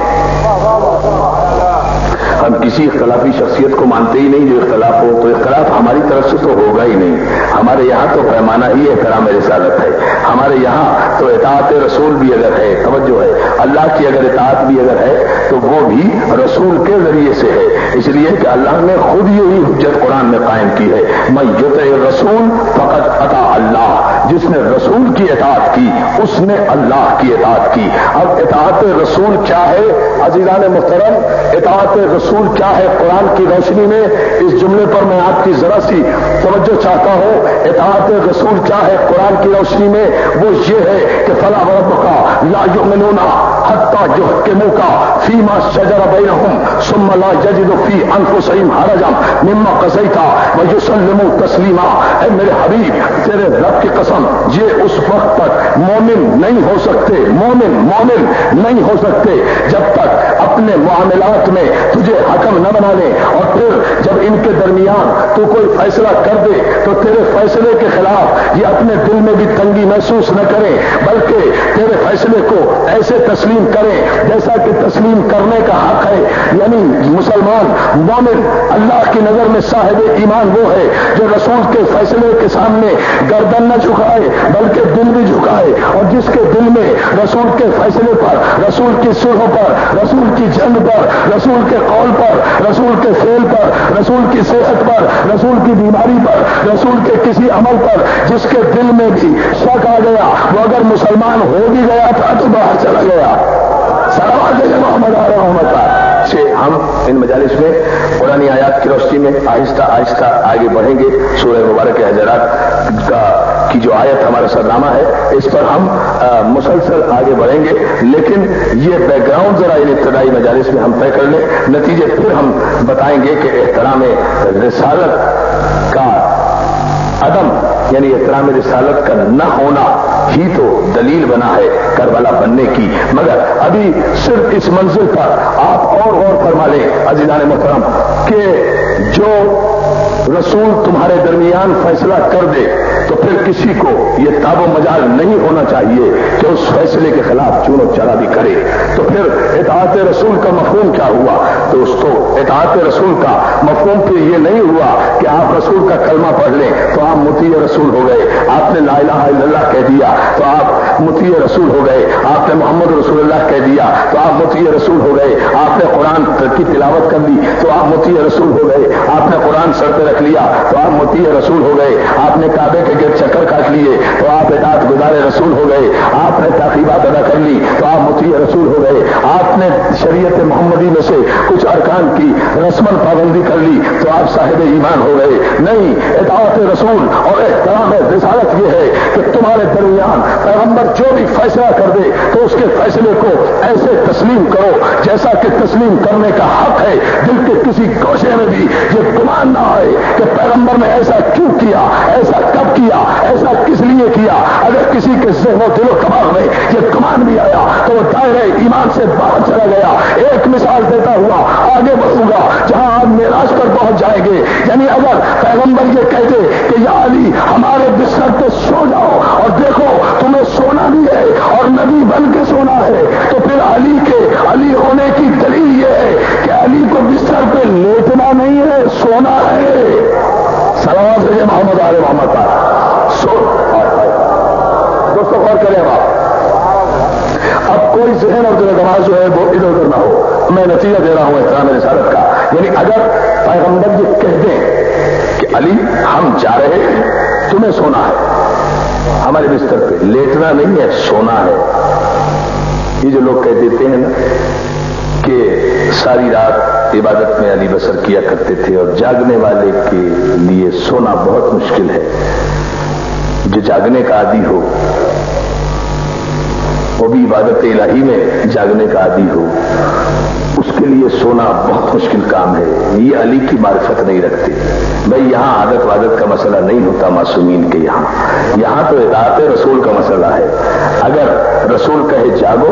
हम किसी इख्तलाफी शख्सियत को मानते ही नहीं जो इख्तलाफ हो, तो इख्तलाफ हमारी तरफ से तो होगा ही नहीं। हमारे यहाँ तो पैमाना ही एहतराम रिसालत है, हमारे यहाँ तो इताअत रसूल भी अगर है, तवज्जो है, अल्लाह की अगर इताअत भी अगर है तो वो भी रसूल के जरिए से है, इसलिए कि अल्लाह ने खुद यही हुज्जत कुरान में कायम की है। मैं युते रसूल फकत अता अल्लाह, जिसने रसूल की इताअत की उसने अल्लाह की इताअत की। अब इताअत रसूल क्या है अजीज़ान मुहतरम, इताअत रसूल क्या है कुरान की रोशनी में, इस जुमले पर मैं आपकी जरा सी तवज्जो चाहता हूं। इताअत रसूल क्या है कुरान की रोशनी में, वो ये है कि फला रब्बका ला युमिनूना हत्ता युहक्किमूका फीमा शजरा बैनहुम सुम्मा ला यजिदू फी अनफुसिहिम हरजम मिम्मा कसैता व युसल्लिमू तस्लीमा। ऐ मेरे हबीब, तेरे रब की कसम, ये उस वक्त तक मोमिन नहीं हो सकते, मोमिन मोमिन नहीं हो सकते जब तक अपने मामलात में तुझे हकम न बना ले, और फिर जब इनके दरमियान तू कोई फैसला कर दे तो तेरे फैसले के खिलाफ ये अपने दिल में भी तंगी महसूस न करें, बल्कि तेरे फैसले को ऐसे तस्लीम करें जैसा कि तस्लीम करने का हक है। यानी मुसलमान मोमिन अल्लाह की नजर में साहिब ईमान वो है जो रसूल के फैसले के सामने गर्दन न झुकाए बल्कि दिल भी झुकाए, और जिसके दिल में रसूल के फैसले पर, रसूल की सुलह पर, रसूल की जंग पर, रसूल के कौल पर, रसूल के फेल पर, रसूल की सेहत पर, रसूल की बीमारी पर, रसूल के किसी अमल पर जिसके दिल में भी शक आ गया, वो अगर मुसलमान हो भी गया था तो बाहर चला गया। सलावत मोहम्मद अलैहि वसल्लम। हम इन मजालिस में पुरानी आयात की रोशनी में आहिस्ता आहिस्ता आगे बढ़ेंगे। सूरह मुबारक हजरात का की जो आयत हमारा सरनामा है इस पर हम मुसलसल आगे बढ़ेंगे, लेकिन ये बैकग्राउंड जरा इन इब्तदाई मजालिस में हम तय कर लें, नतीजे फिर हम बताएंगे कि एहतराम रिसालत का अदम, यानी एहतराम रिसालत का न होना ही तो दलील बना है करबला बनने की। मगर अभी सिर्फ इस मंजिल पर आप और गौर फरमा लें अजीज़ान मोहतरम के जो रसूल तुम्हारे दरमियान फैसला कर दे तो फिर किसी को यह ताबो मजाल नहीं होना चाहिए कि उस फैसले के खिलाफ चूनो चला भी करे। तो फिर इताअत रसूल का मफहूम क्या हुआ? तो उसको इताअत रसूल का मफहूम फिर यह नहीं हुआ कि आप रसूल का कलमा पढ़ लें तो आप मुतीय रसूल हो गए, आपने ला इलाहा इल्लल्लाह कह दिया तो आप मुतीय रसूल हो गए, आपने मोहम्मद रसूलुल्लाह कह दिया तो आप मुतीय रसूल हो गए, आपने कुरान की तिलावत कर दी तो आप मुतीय रसूल हो गए, आपने कुरान सर पर रख लिया तो आप मुतीय रसूल हो गए, आपने काबे के चक्कर काट लिए तो आप इताअत गुजारे रसूल हो गए, आपने ताकीबात अदा कर ली तो आप मुतीय रसूल हो गए, आपने शरीयत मोहम्मदी में से कुछ अरकान की रस्मन पाबंदी कर ली तो आप साहिब ईमान हो गए। नहीं, इताअत रसूल और एहतराम रिसालत यह है कि तुम्हारे दरमियान पैगंबर जो भी फैसला कर दे तो उसके फैसले को ऐसे तस्लीम करो जैसा कि तस्लीम करने का हक है। दिल के किसी गोशे में भी ये गुमान ना आए कि पैगंबर ने ऐसा क्यों किया, ऐसा कब किया, ऐसा किस लिए किया। अगर किसी के ज़हनो दिलो कमाल में यह कमान भी आया तो वो दायरे ईमान से बाहर चला गया। एक मिसाल देता हुआ आगे बढ़ूंगा जहां आप मेराज पर पहुंच जाएंगे। यानी अगर पैगंबर ये कह दे कि या अली हमारे बिस्तर पे सो जाओ और देखो तुम्हें सोना भी है और नबी बन के सोना है, तो फिर अली के अली होने की दलील यह है कि अली को बिस्तर पे लेटना नहीं है, सोना है। सलावत है मोहम्मद आले मोहम्मद का। दोस्तों गौर करें अब कोई जहन और दिमाग जो है वो इधर उधर ना हो। मैं नतीजा दे रहा हूं इस्लाम रिसालत का। यानी अगर पैगंबर जी कह दें कि अली हम जा रहे हैं, तुम्हें सोना है, हमारे बिस्तर पे लेटना नहीं है, सोना है। ये जो लोग कह देते हैं ना कि सारी रात इबादत में अली बसर किया करते थे और जागने वाले के लिए सोना बहुत मुश्किल है, जो जागने का आदी हो वो भी इबादत इलाही में जागने का आदी हो उसके लिए सोना बहुत मुश्किल काम है। ये अली की मार्फत नहीं रखते। भाई यहाँ आदत वादत का मसला नहीं होता मासूमीन के, यहाँ तो इताअत रसूल का मसला है। अगर रसूल कहे जागो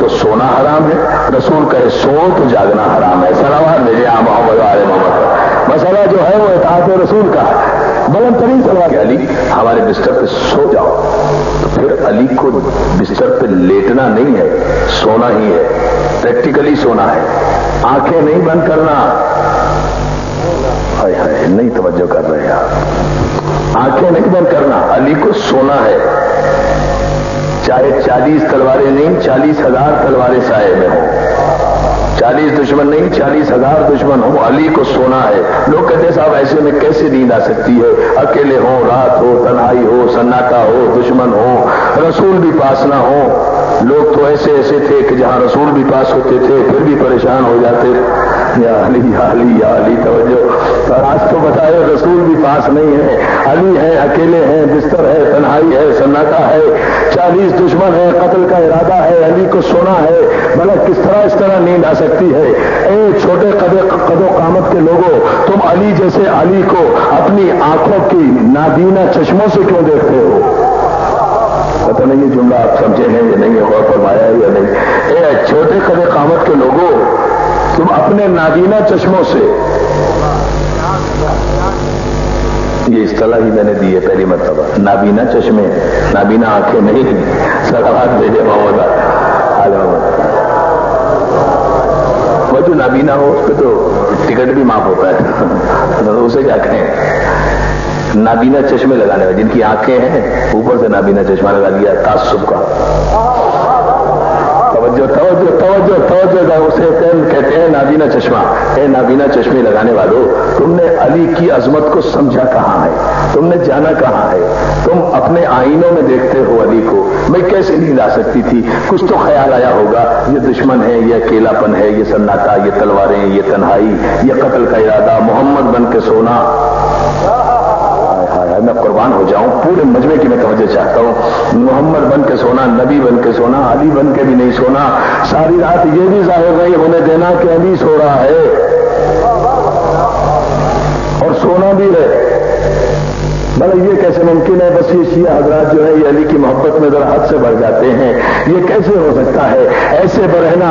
तो सोना हराम है, रसूल कहे सो तो जागना हराम है। सलावत भेजे आप मोहम्मद आले मोहम्मद। मसला जो है वो इताअत रसूल का है। बलंद तरीन सवाल, अली हमारे बिस्तर पे सो जाओ, तो फिर अली को बिस्तर पे लेटना नहीं है, सोना ही है, प्रैक्टिकली सोना है। आंखें नहीं बंद करना। हाय हाय, नहीं तवज्जो कर रहे हैं आप। आंखें नहीं बंद करना। अली को सोना है, चाहे 40 तलवारें नहीं 40,000 तलवारें साये में हो, 40 दुश्मन नहीं 40,000 दुश्मन हो, अली को सोना है। लोग कहते हैं साहब ऐसे में कैसे नींद आ सकती है, अकेले हो, रात हो, तन्हाई हो, सन्नाटा हो, दुश्मन हो, रसूल भी पास ना हो। लोग तो ऐसे ऐसे थे कि जहां रसूल भी पास होते थे फिर भी परेशान हो जाते, या अली या अली या अली। तवज्जो, आज तो बताए रसूल भी पास नहीं है, अली है, अकेले हैं, बिस्तर है, तन्हाई है, सन्नाटा है, 40 दुश्मन है, कत्ल का इरादा है, अली को सोना है, भला किस तरह नींद आ सकती है। ए छोटे कदो कामत के लोगों, तुम अली जैसे अली को अपनी आंखों की नादीना चश्मों से क्यों देखते हो? पता नहीं ये जुमला आप समझे हैं या नहीं, और फरमाया है या नहीं। ए छोटे कदो कामत के लोगों, तुम अपने नादीना चश्मों से, ये इस्तलाह ही मैंने दी है पहली मरतबा, नाबीना चश्मे, नाबीना आंखें नहीं। सलावत भेजे मोहम्मद आला मोहम्मद। वो जो नाबीना हो उस पर तो टिकट भी माफ होता है, तो उसे क्या कहें। नाबीना चश्मे लगाने वाले, जिनकी आंखें हैं ऊपर से नाबीना चश्मा लगा दिया, तासुब का। तवज्जो तवज्जो तवज्जो तवज्जो, उसे कहते हैं नाबीना चश्मा। ए नाबीना चश्मे लगाने वालों, तुमने अली की अजमत को समझा कहां है, तुमने जाना कहां है। तुम अपने आईनों में देखते हो अली को, मैं कैसे नींद आ सकती थी। कुछ तो ख्याल आया होगा, ये दुश्मन है, ये अकेलापन है, ये सन्नाटा, ये तलवारें, ये तन्हाई, ये कत्ल का इरादा, मोहम्मद बन के सोना। मैं कुर्बान हो जाऊं पूरे मजमे की, मैं तवज्जो चाहता हूं। मोहम्मद बन के सोना, नबी बन के सोना, अली बन के भी नहीं सोना। सारी रात ये भी जाहिर नहीं होने देना कि अली सो रहा है और सोना भी है। भला ये कैसे मुमकिन है। बस ये शिया हजरात जो है ये अली की मोहब्बत में जरा हद से बढ़ जाते हैं। ये कैसे हो सकता है, ऐसे बरहना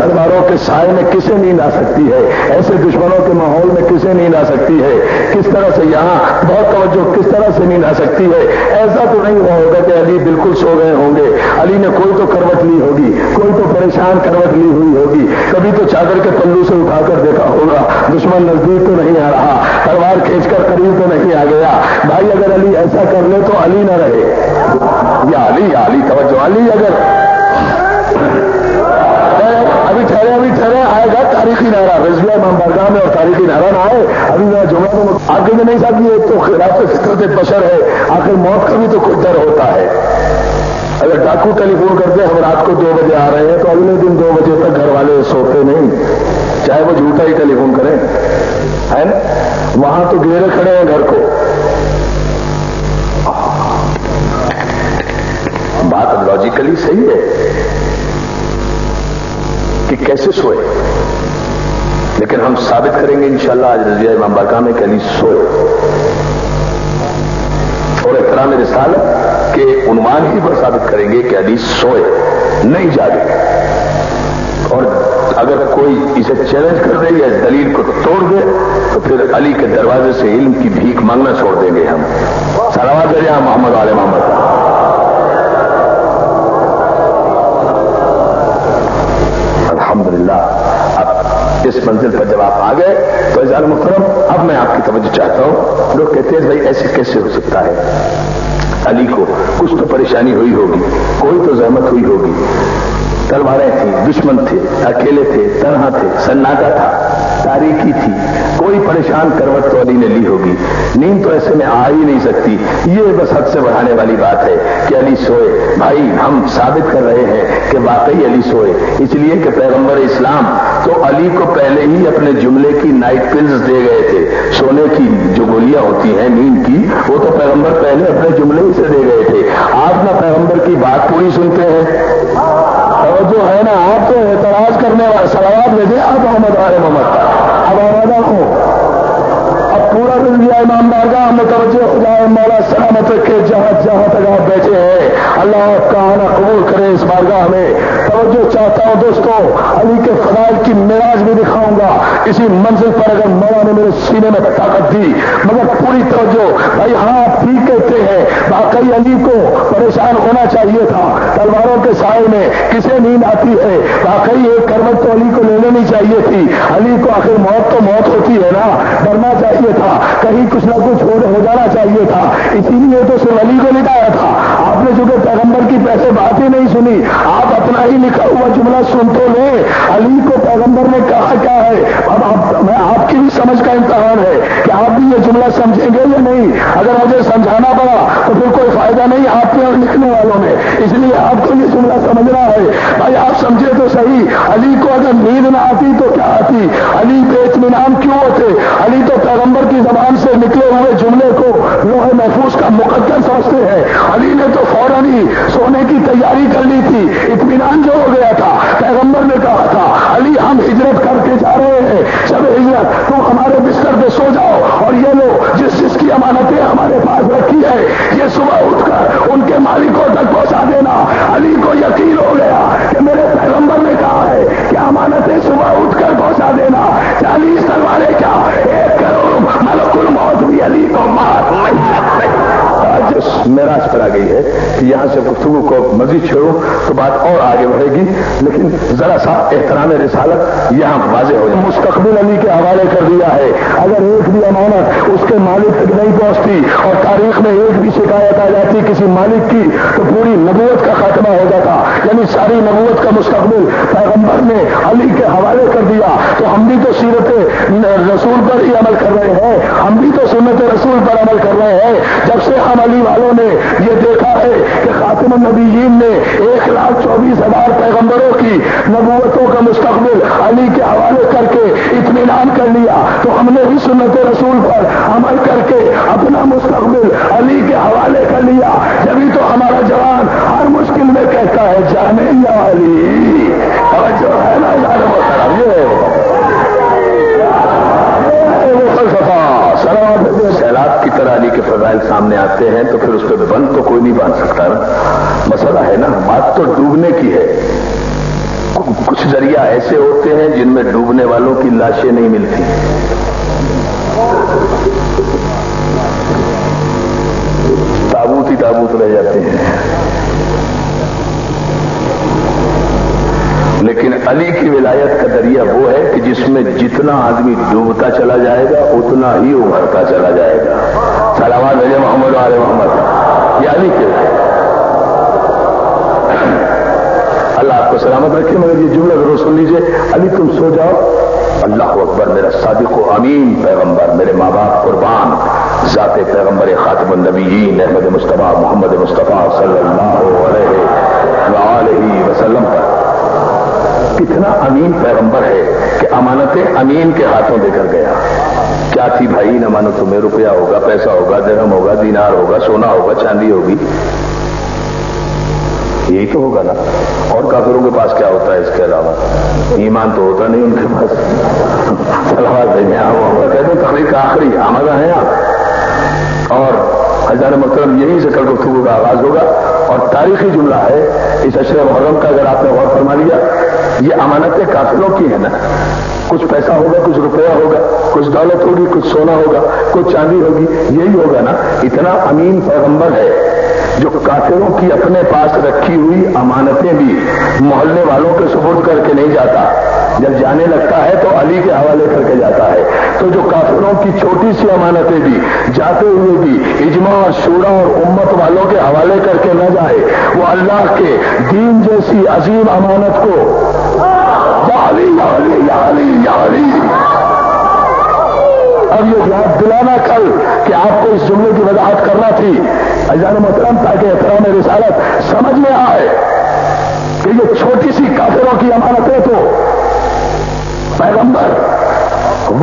तलवारों के साए में किसे नींद आ सकती है, ऐसे दुश्मनों के माहौल में किसे नींद आ सकती है, किस तरह से यहाँ बहुत तवज्जो, किस तरह से नींद आ सकती है। ऐसा तो नहीं हुआ होगा कि अली बिल्कुल सो गए होंगे। अली ने कोई तो करवट ली होगी, कोई तो परेशान करवट ली हुई होगी, कभी तो चादर के पल्लू से उठाकर देखा होगा दुश्मन नजदीक तो नहीं आ रहा, तलवार खींचकर करीब तो नहीं आ गया। भाई अगर अली ऐसा कर ले तो अली ना रहे, या अली तवज्जो। अली अगर अभी ठहरे आएगा तारीखी नारा रजवा इमाम बरगाह में, और तारीखी नारा ना आए अभी मेरा जुम्मे को आगे में नहीं साथ। ये तो खिलाफ फितरत बशर है, आखिर मौत का भी तो कुछ डर होता है। अगर डाकू टेलीफोन करते हम रात को 2 बजे आ रहे हैं, तो अगले दिन 2 बजे तक घर वाले सोते नहीं, चाहे वो झूठा ही टेलीफोन करें, है ना। वहां तो घेरे खड़े हैं घर को। बात लॉजिकली सही है कि कैसे सोए, लेकिन हम साबित करेंगे इंशाल्लाह आज रज़िया इमाम बरगाह में कली सोए। और इकराम रिसालत के उन्वान ही पर साबित करेंगे कि अली सोए नहीं जागे। और अगर कोई इसे चैलेंज कर दे या दलील को तोड़ दे तो फिर अली के दरवाजे से इल्म की भीख मांगना छोड़ देंगे हम। सलावत करिए मोहम्मद आले मोहम्मद। अब इस मंजिल पर जब आप आ गए तो इज़ान मुहतरम, अब मैं आपकी तवज्जो चाहता हूं। लोग कहते हैं भाई ऐसे कैसे हो सकता है, अली को कुछ तो परेशानी हुई होगी, कोई तो जहमत हुई होगी, तलवारें थी, दुश्मन थे, अकेले थे, तन्हा थे, सन्नाटा था, तारीखी थी, कोई परेशान करवट तो अली ने ली होगी, नींद तो ऐसे में आ ही नहीं सकती। ये बस हद से बढ़ाने वाली बात है कि अली सोए। भाई हम साबित कर रहे हैं कि वाकई अली सोए, इसलिए कि पैगंबर इस्लाम तो अली को पहले ही अपने जुमले की नाइट पिल्स दे गए थे। सोने की जो गोलियां होती हैं नींद की, वो तो पैगंबर पहले अपने जुमले ही से दे गए थे। आप ना पैगंबर की बात पूरी सुनते हैं, और जो है ना आप तो एतराज करने वाले। सलावत भेजे आप मोहम्मद आले मोहम्मद। अब पूरा दिन कर दिया इमाम बारगाह में। तवज्जो खुदाए मौला सलामत रखे जहां जहां तक आप बैठे हैं, अल्लाह आपका आना कबूल करे इस बारगाह में। तवज्जो चाहता हूं दोस्तों, अली के फजाइल की मेराज भी दिखाऊंगा इसी मंजिल पर, अगर मौला ने मेरे सीने में ताकत दी। मगर पूरी तवज्जो भाई, हाँ ठीक कहते हैं, वाकई अली को परेशान होना चाहिए था, तलवारों के साए में किसे नींद आती है। वाकई एक करवट तो अली को लेने नहीं चाहिए थी, अली को आखिर मौत तो मौत होती है ना, डरना चाहिए था, कहीं कुछ ना कुछ हो जाना चाहिए था, इसीलिए तो सिर्फ अली को लिटाया था। आपने जो कि पैगंबर की पैसे बात ही नहीं सुनी, आप अपना ही लिखा हुआ जुमला सुन तो ले, अली को पैगंबर ने कहा क्या है। अब मैं आपकी भी समझ का इम्तहान है कि आप भी ये जुमला समझेंगे या नहीं। अगर मुझे समझाना पड़ा तो फिर कोई फायदा नहीं आपके और लिखने वालों में, इसलिए आपको ये जुमला समझना है भाई। आप समझे तो सही, अली को अगर नींद ना आती तो क्या आती, अली बेइत्मीनान क्यों होते। अली तो पैगंबर की जबान से निकले हुए जुमले को लोहे महफूज का मुकद्दर समझते हैं। अली ने तो फौरन ही सोने की तैयारी कर ली थी, इत्मीनान जो हो गया था। पैगंबर ने कहा था, अली हम हिजरत करके जा रहे हैं, जब हिजरत तुम हमारे बिस्तर पे सो जाओ, और ये लो जिस जिसकी अमानतें हमारे पास रखी है ये सुबह उठकर उनके मालिकों तक पहुंचा देना। अली को यकीन हो गया कि मेरे पैगंबर ने कहा है कि अमानतें सुबह उठकर पहुंचा देना। 40 तलवारें क्या 1 करोड़ मलकुल मौत भी अली को मार। आज मेराज पर आ गई है कि यहां से गुफ्तगू को मजीद छोड़ो तो बात और आगे बढ़ेगी, लेकिन जरा सा एहतराम रिसालत यहां वाजे हो। मुस्तकबिल अली के हवाले कर दिया है, अगर एक भी अमानत उसके मालिक तक नहीं पहुंचती और तारीख में एक भी शिकायत आ जाती किसी मालिक की, तो पूरी नबूवत का खात्मा हो जाता। यानी सारी नबूवत का मुस्तकबिल पैगंबर ने अली के हवाले कर दिया। तो हम भी तो सीरत रसूल पर ही अमल कर रहे हैं, हम भी तो सुन्नत रसूल पर अमल कर रहे हैं। जब से हम अली वालों ने ये देखा है कि खातिमुन नबीयीन ने 1,24,000 पैगंबरों की नबूवतों का मुस्तकबिल अली के हवाले करके इत्मीनान कर लिया, तो हमने भी सुन्नत रसूल पर अमल करके अपना मुस्तकबिल अली के हवाले कर लिया। जबी तो हमारा जवान हर मुश्किल में कहता है जाने या अली। और जो है ना सैलाब की तरह अली के फजाइल सामने आते हैं तो फिर उस पर बंद तो कोई नहीं बांध सकता ना, मसला है ना। बात तो डूबने की है, कुछ जरिया ऐसे होते हैं जिनमें डूबने वालों की लाशें नहीं मिलती। ताबूत ही ताबूत रह जाते हैं, लेकिन अली की विलायत का दरिया वो है कि जिसमें जितना आदमी डूबता चला जाएगा उतना ही उभरता चला जाएगा। सलावत अलैहि मोहम्मद व आले मोहम्मद, यानी कि अल्लाह आपको सलामत रखे। मगर ये जुमला जरूर सुन लीजिए, अली तुम सो जाओ। अल्लाह अकबर, मेरा सादिक व अमीन पैगंबर, मेरे माँ बाप कुर्बान, जाते पैगंबर खातिमुन नबीयीन अहमद मुस्तफा मोहम्मद मुस्तफा सल्लल्लाहु अलैहि वसल्लम पर कितना अमीन पैगंबर है कि अमानतें अमीन के हाथों देकर गया। क्या थी भाई इन अमानतों में? रुपया होगा, पैसा होगा, दिरहम होगा, दीनार होगा, सोना होगा, चांदी होगी, यही तो होगा ना। और काफिरों के पास क्या होता है इसके अलावा? ईमान तो होता नहीं उनके पास। सलावत भेजें आप कहते हैं तकरीर का आखिरी आमादा है आप। और हज़रात मोहतरम यही से कल गुफ्तगू का आगाज होगा और तारीखी जुमला है इस अशरे मुहर्रम का, अगर आपने गौर फरमा लिया। ये अमानतें काफिलों की है ना, कुछ पैसा होगा, कुछ रुपया होगा, कुछ दौलत होगी, कुछ सोना होगा, कुछ चांदी होगी, यही होगा ना। इतना अमीन पैगंबर है जो काफिलों की अपने पास रखी हुई अमानतें भी मोहल्ले वालों के सुपुर्द करके नहीं जाता, जब जाने लगता है तो अली के हवाले करके जाता है। तो जो काफिलों की छोटी सी अमानतें भी जाते हुए भी इजमा और शूरा और उम्मत वालों के हवाले करके न जाए, वो अल्लाह के दीन जैसी अजीम अमानत को याली याली याली याली। अब ये याद दिलाना कल कि आपको इस जुमले की वजाहत करना थी अज़ान मोहतरम, ताकि एहतराम रिसालत समझ में आए कि ये छोटी सी काफिरों की अमानतें तो पैगंबर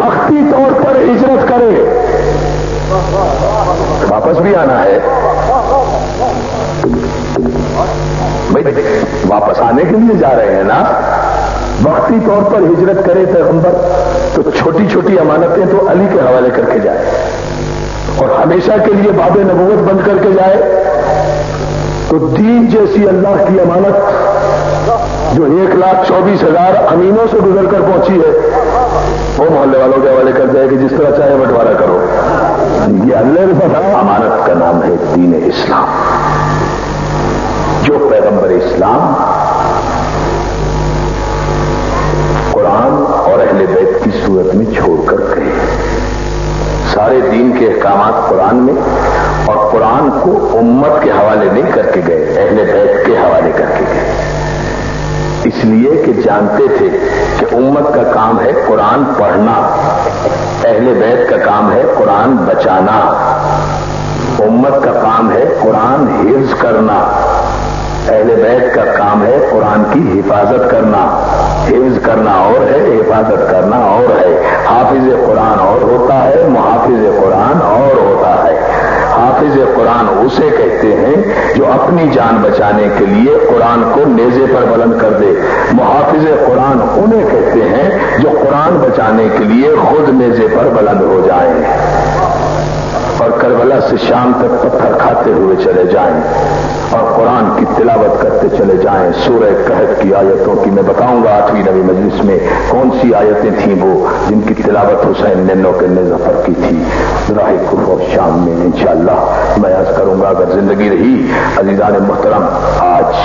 वक्ती तौर पर हिजरत करे, वापस भी आना है भाई, वापस आने के लिए जा रहे हैं ना, वक्ती तौर पर हिजरत करे पैगंबर, तो छोटी छोटी अमानतें तो अली के हवाले करके जाए। और हमेशा के लिए बाबे नबूवत बंद करके जाए तो दीन जैसी अल्लाह की अमानत जो 1,24,000 अमीनों से गुजर कर पहुंची है वो मोहल्ले वालों के हवाले कर जाए कि जिस तरह चाहे बंटवारा करो। ये अल्लाह ने बताया अमानत का नाम है दीन इस्लाम, जो पैगंबर इस्लाम और अहले बैत की सूरत में छोड़कर गए। सारे दीन के अहकामात कुरान में, और कुरान को उम्मत के हवाले नहीं करके गए, अहले बैत के हवाले करके गए, इसलिए कि जानते थे कि उम्मत का काम है कुरान पढ़ना, अहले बैत का काम है कुरान बचाना, उम्मत का काम है कुरान हिफ्ज करना, अहले बैत का काम है कुरान की हिफाजत करना। हिफ्ज करना और है, हिफाजत करना और है। हाफिज कुरान और होता है, मुहाफिज कुरान और होता है। हाफिज कुरान उसे कहते हैं जो अपनी जान बचाने के लिए कुरान को नेजे पर बुलंद कर दे। मुहाफिज कुरान उन्हें कहते हैं जो कुरान बचाने के लिए खुद नेजे पर बुलंद हो जाए और करबला से शाम तक पत्थर खाते हुए चले जाएं और कुरान की तिलावत करते चले जाएं। सूरह कहफ की आयतों की मैं बताऊंगा 8वीं नबी मजलिस में कौन सी आयतें थीं वो जिनकी तिलावत हुसैन ने नौकर जफर की थी। राह कुफर शाम में इंशाअल्लाह मैं अर्ज करूंगा अगर जिंदगी रही। अजीजान मोहतरम, आज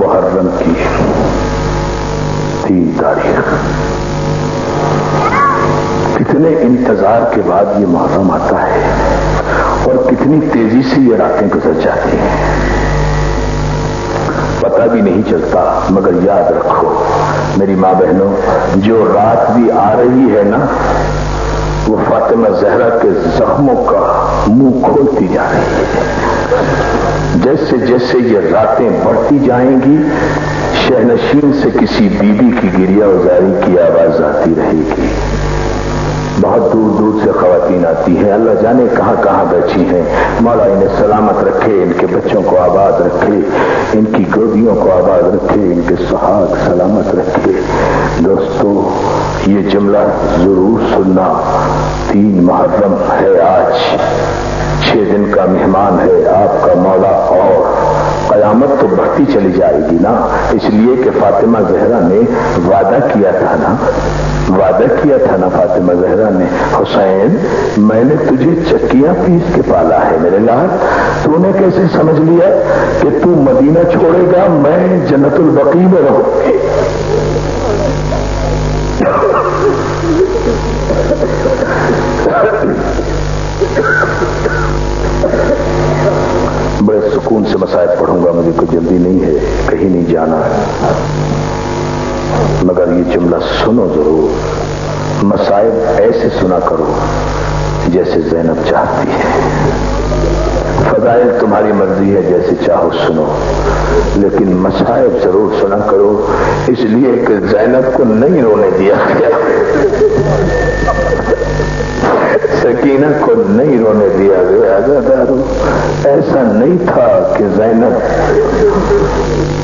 मुहर्रम की 3 तारीख, कितने इंतजार के बाद ये मुहर्रम आता है और कितनी तेजी से ये रातें गुजर जाती हैं, पता भी नहीं चलता। मगर याद रखो मेरी मां बहनों, जो रात भी आ रही है ना वो फातिमा जहरा के जख्मों का मुंह खोलती जा रही है। जैसे जैसे ये रातें बढ़ती जाएंगी शहनशीन से किसी बीबी की गिरिया उजारी की आवाज आती रहेगी। बहुत दूर दूर से खवातीन आती हैं, अल्लाह जाने कहां कहां बैठी हैं। मौला इन्हें सलामत रखे, इनके बच्चों को आबाद रखे, इनकी गोदियों को आबाद रखे, इनके सुहाग सलामत रखे। दोस्तों, ये जुमला जरूर सुनना, 3 मुहर्रम है आज, 6 दिन का मेहमान है आपका मौला और कयामत तो बढ़ती चली जाएगी ना, इसलिए कि फातिमा जहरा ने वादा किया था ना, फातिमा जहरा ने, हुसैन मैंने तुझे चक्कियां पीस के पाला है मेरे लाल, तूने कैसे समझ लिया कि तू मदीना छोड़ेगा मैं जन्नतुल बकी में रहूंगी। बड़े सुकून से मसाइल पढ़ूंगा, मुझे कोई जल्दी नहीं है, कहीं नहीं जाना है, मगर ये जुमला सुनो जरूर। मसाइल ऐसे सुना करो जैसे ज़ैनब चाहती है, फजाइल तुम्हारी मर्जी है जैसे चाहो सुनो, लेकिन मसाइल जरूर सुना करो, इसलिए कि ज़ैनब को नहीं रोने दिया गया, सकीना को नहीं रोने दिया गया। दारू ऐसा नहीं था कि ज़ैनब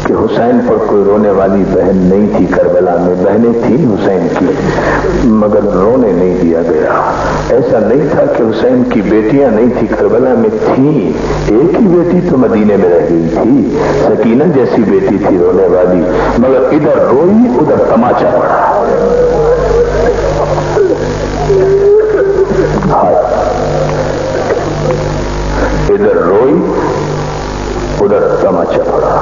कि हुसैन पर कोई रोने वाली बहन नहीं थी, करबला में बहनें थी हुसैन की मगर रोने नहीं दिया गया। ऐसा नहीं था कि हुसैन की बेटियां नहीं थी, करबला में थी, एक ही बेटी तो मदीने में रह गई थी, सकीना जैसी बेटी थी रोने वाली, मगर इधर रोई उधर तमाचा पड़ा। इधर रोई उधर तमाचा पड़ा।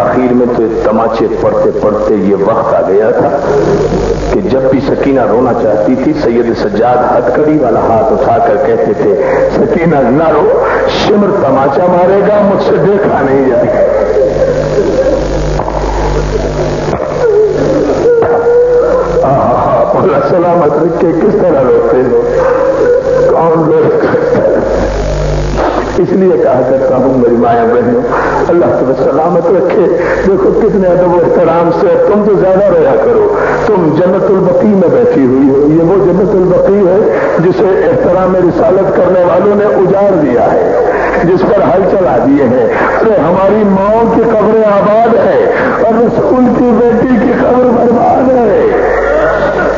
आखिर में तो तमाचे पड़ते पड़ते ये वक्त आ गया था कि जब भी सकीना रोना चाहती थी सैयद सज्जाद हथकड़ी वाला हाथ उठाकर कहते थे सकीना ना रो, शिमर तमाचा मारेगा मुझसे देखा नहीं जाएगा। आहा, सलामत रखे, किस तरह रोते हो, कौन रोते, इसलिए कहा करता हूं मेरी माया बहनों, अल्लाह तुम्हें सलामत रखे। देखो कितने अदब एहतराम से, तुम तो ज्यादा रोया करो, तुम जन्नतुल बकी में बैठी हुई हो। ये वो जन्नतुल बकी है जिसे एहतराम रिसालत करने वालों ने उजाड़ दिया है, जिस पर हल चला दिए हैं। अरे हमारी माओं की कब्रें आबाद है और रसूल की बेटी की कब्र बर्बाद है,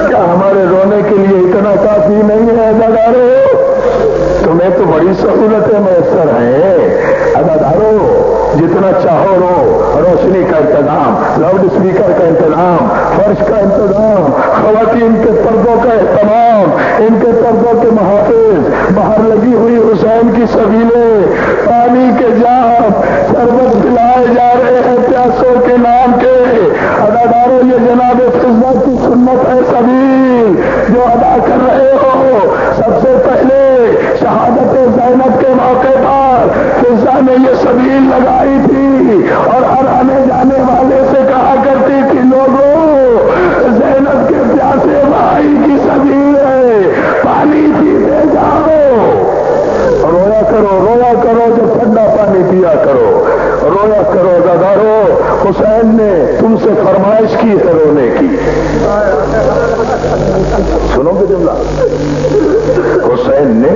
क्या हमारे रोने के लिए इतना काफी बाकी नहीं है अदादारो, तुम्हें तो बड़ी सहूलतें मैसर हैं। अदादारो जितना चाहो रो, रोशनी का इंतजाम, लाउड स्पीकर का इंतजाम, फर्श का इंतजाम, खवातीन के पर्दों का एहतमाम, इनके पर्दों के महाफिज, बाहर लगी हुई हुसैन की सबीलें, पानी के जाम, शरबत पिलाए जा रहे हैं प्यासों के नाम के। अदादारों ये जनाब फिजा की सुन्नत है सबील जो अदा कर रहे हो। सबसे पहले शहादत ज़ैनब के मौके पर फिजा ने ये सबील लगाई थी और हर आने जाने वाले से कहा करती थी, लोगों ज़ैनब के प्यासे भाई की सबील है, पानी पीते जाओ। रोया करो जब ठंडा पानी पिया करो, रोया करो दादारो। हुसैन ने तुमसे फरमाइश की है रोने की, सुनोगे जुमला, हुसैन ने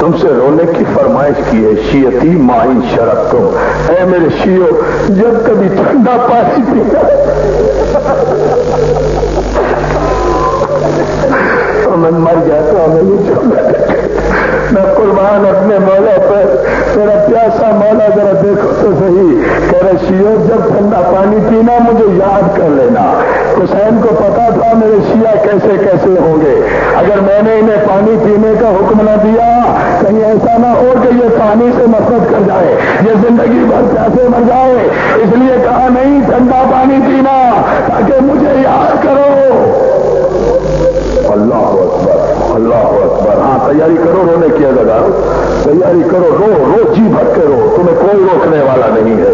तुमसे रोने की फरमाइश की है। शीयती माइन शरब तुम, ऐ मेरे शियो जब कभी ठंडा पानी पीता तो मैं मर जाता हूं। मैं कुर्बान अपने मौला पर, तेरा प्यासा मौला जरा देखो तो सही। कह रहे शियो जब ठंडा पानी पीना मुझे याद कर लेना। हुसैन को पता था मेरे शिया कैसे कैसे होंगे। अगर मैंने इन्हें पानी पीने का हुक्म न दिया कहीं ऐसा ना हो कि ये पानी से मसरत कर जाए, ये जिंदगी भर प्यासे मर जाए। इसलिए कहा नहीं ठंडा पानी पीना ताकि मुझे याद करो। अल्लाहू अकबर, अल्लाहू अकबर। हाँ तैयारी करो रोने की अदादारो, तैयारी करो, रो रो, जी भर के रो, तुम्हें कोई रोकने वाला नहीं है,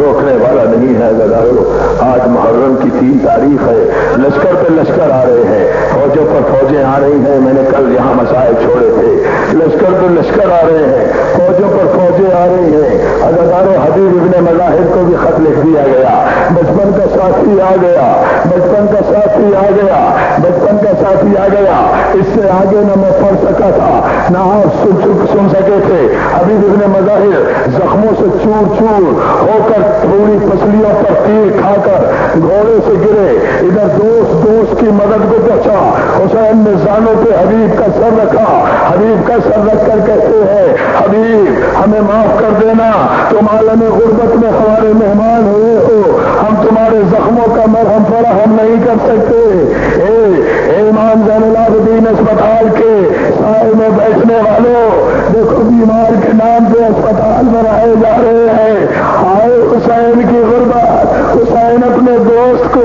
रोकने वाला नहीं है अदादारो। आज मुहर्रम की 3 तारीख है, लश्कर पे लश्कर आ रहे हैं, फौजों पर फौजें आ रही हैं। मैंने कल यहाँ मसाइल छोड़े थे, लश्कर पे लश्कर आ रहे हैं, फौजों पर फौजें आ रही हैं। अदादारो हबीब इब्ने मज़ाहिर को भी खत लिख दिया गया, बचपन का साथी आ गया, बचपन का साथी आ गया, बचपन का साथी आ गया। इससे आगे न मैं पढ़ सका था ना आप सुन सके थे। हबीब इब्ने मज़ाहिर जख्मों से चूर चूर होकर पूरी पसलियों पर तीर खाकर घोड़े से गिरे। इधर दोस्त की मदद को पहुंचा। हुसैन ने जानों पे हबीब का सर रखा, हबीब का सर रखकर कहते हैं, हबीब हमें माफ कर देना, तुम आलम गुर्बत में हमारे मेहमान हुए हो, हम तुम्हारे जख्मों का मरहम फराहम नहीं कर सकते। इमाम ज़ैनुल आबदीन अस्पताल के साए में बैठने वालों, देखो बीमार के नाम पे अस्पताल बनाए जा रहे हैं। आए हुसैन की गुर्बत, हुसैन अपने दोस्त को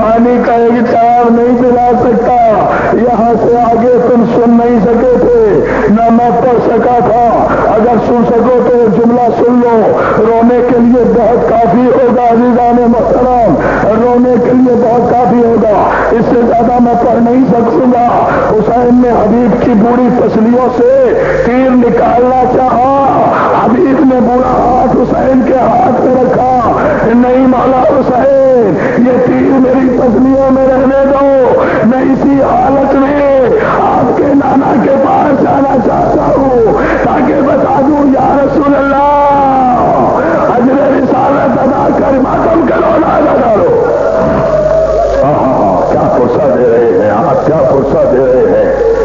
पानी का एक चार नहीं पिला सकता। यहाँ से आगे तुम सुन नहीं सके थे ना मैं पढ़ सका था। अगर सुन सको तो जुमला सुन लो, रोने के लिए बहुत काफी होगा अज़ीज़ान मोहतरम, रोने के लिए बहुत काफी होगा, इससे ज्यादा मैं पढ़ नहीं सकूंगा। हुसैन ने हबीब की बूढ़ी पसलियों से तीर निकालना चाहा, हबीब ने बुरा हाथ हुसैन के हाथ में रखा, नहीं मौला हुसैन ये तीर मेरी पसलियों में रहने दो, मैं इसी हालत में आपके नाना के पास जाना चाहता हूँ ताकि बता दूं या रसूल अल्लाह अजर रिसालत अदा कर मातम करो ना करो। क्या फुर्सत दे रहे हैं आप, क्या फुर्सत दे रहे हैं।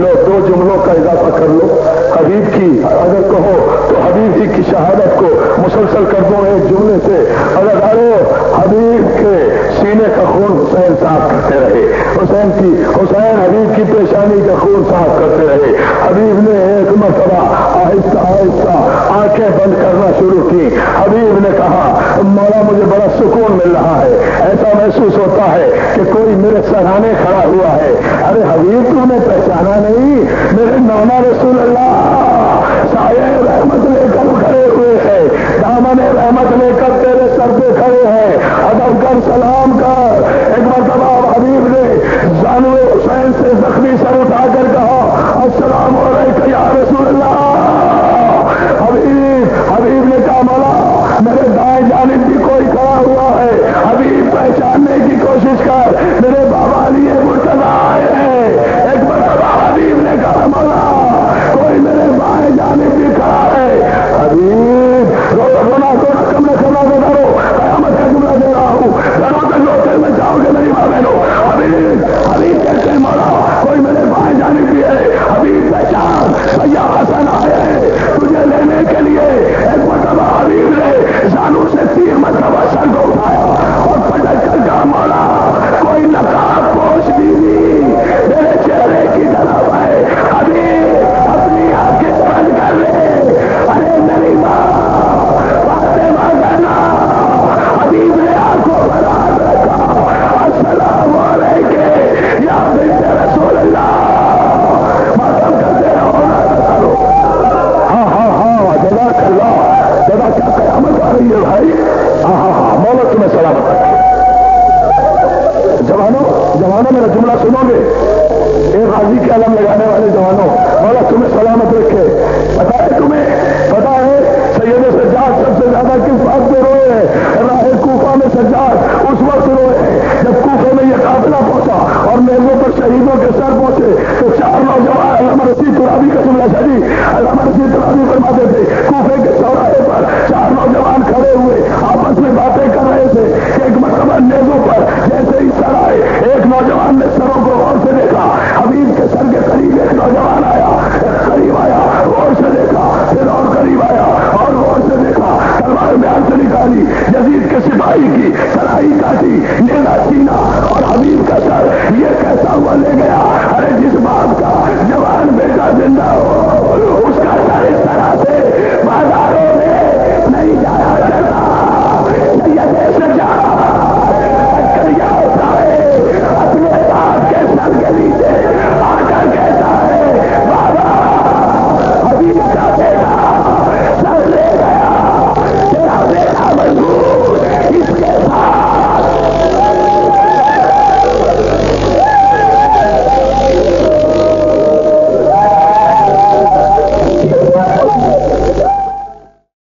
लो 2 जुमलों का इजाफा कर लो हबीब की, अगर कहो तो हबीब जी की शहादत को मुसलसल कर दो 1 जुमले से। अगर आरो हबीब के सीने का खून हुसैन साफ करते रहे, हुसैन हबीब की परेशानी का खून साफ करते रहे। हबीब ने एक मरतबा आहिस्ता आहिस्ता आंखें बंद करना शुरू की। हबीब ने कहा मौला मुझे बड़ा सुकून मिल रहा है, ऐसा महसूस होता है कि कोई मेरे सराहने खड़ा हुआ है। अरे हबीब तूने पहचाना नहीं, मेरे नौना रसूल अल्लाह साये रहमत लेकर खड़े हुए हैं, दामने रहमत लेकर तेरे सर पे खड़े हैं, अदब कर, सलाम कर। एक मरतबा हबीब ने जानू हुसैन से जख्मी सर उठाकर कहा अस्सलाम वालेकुम या रसूल अल्लाह। हबीब ने कहा मौला मेरे दाएं जानिब भी कोई खड़ा हुआ है, हबीब पहचानने की कोशिश कर, मेरे बाबा अली मुर्तज़ा आए हैं। एक मरतबा हबीब ने कहा मौला कोई मेरे बाएं जानिब भी खड़ा है। हबीब रोना कम न करना, कयामत का जुमला दे रहा हूँ, घरों तक रोते में करोगे? ए गाजी के अलम लगाने वाले जवानों, मौला तुम्हें सलामत रखे। पता है तुम्हें, पता है सैयद सज्जाद सबसे ज्यादा किस बात में रोए हैं? राहे कूफा में सज्जाद उस वक्त रोए हैं जब कूफे में यह काफिला पहुंचा और मेजों पर शहीदों के सर पहुंचे तो चार नौजवान अल्लामा रशीद तुरावी का जुमला शरीफ अल्लामा रशीद तुरावी फरमाते थे, कूफे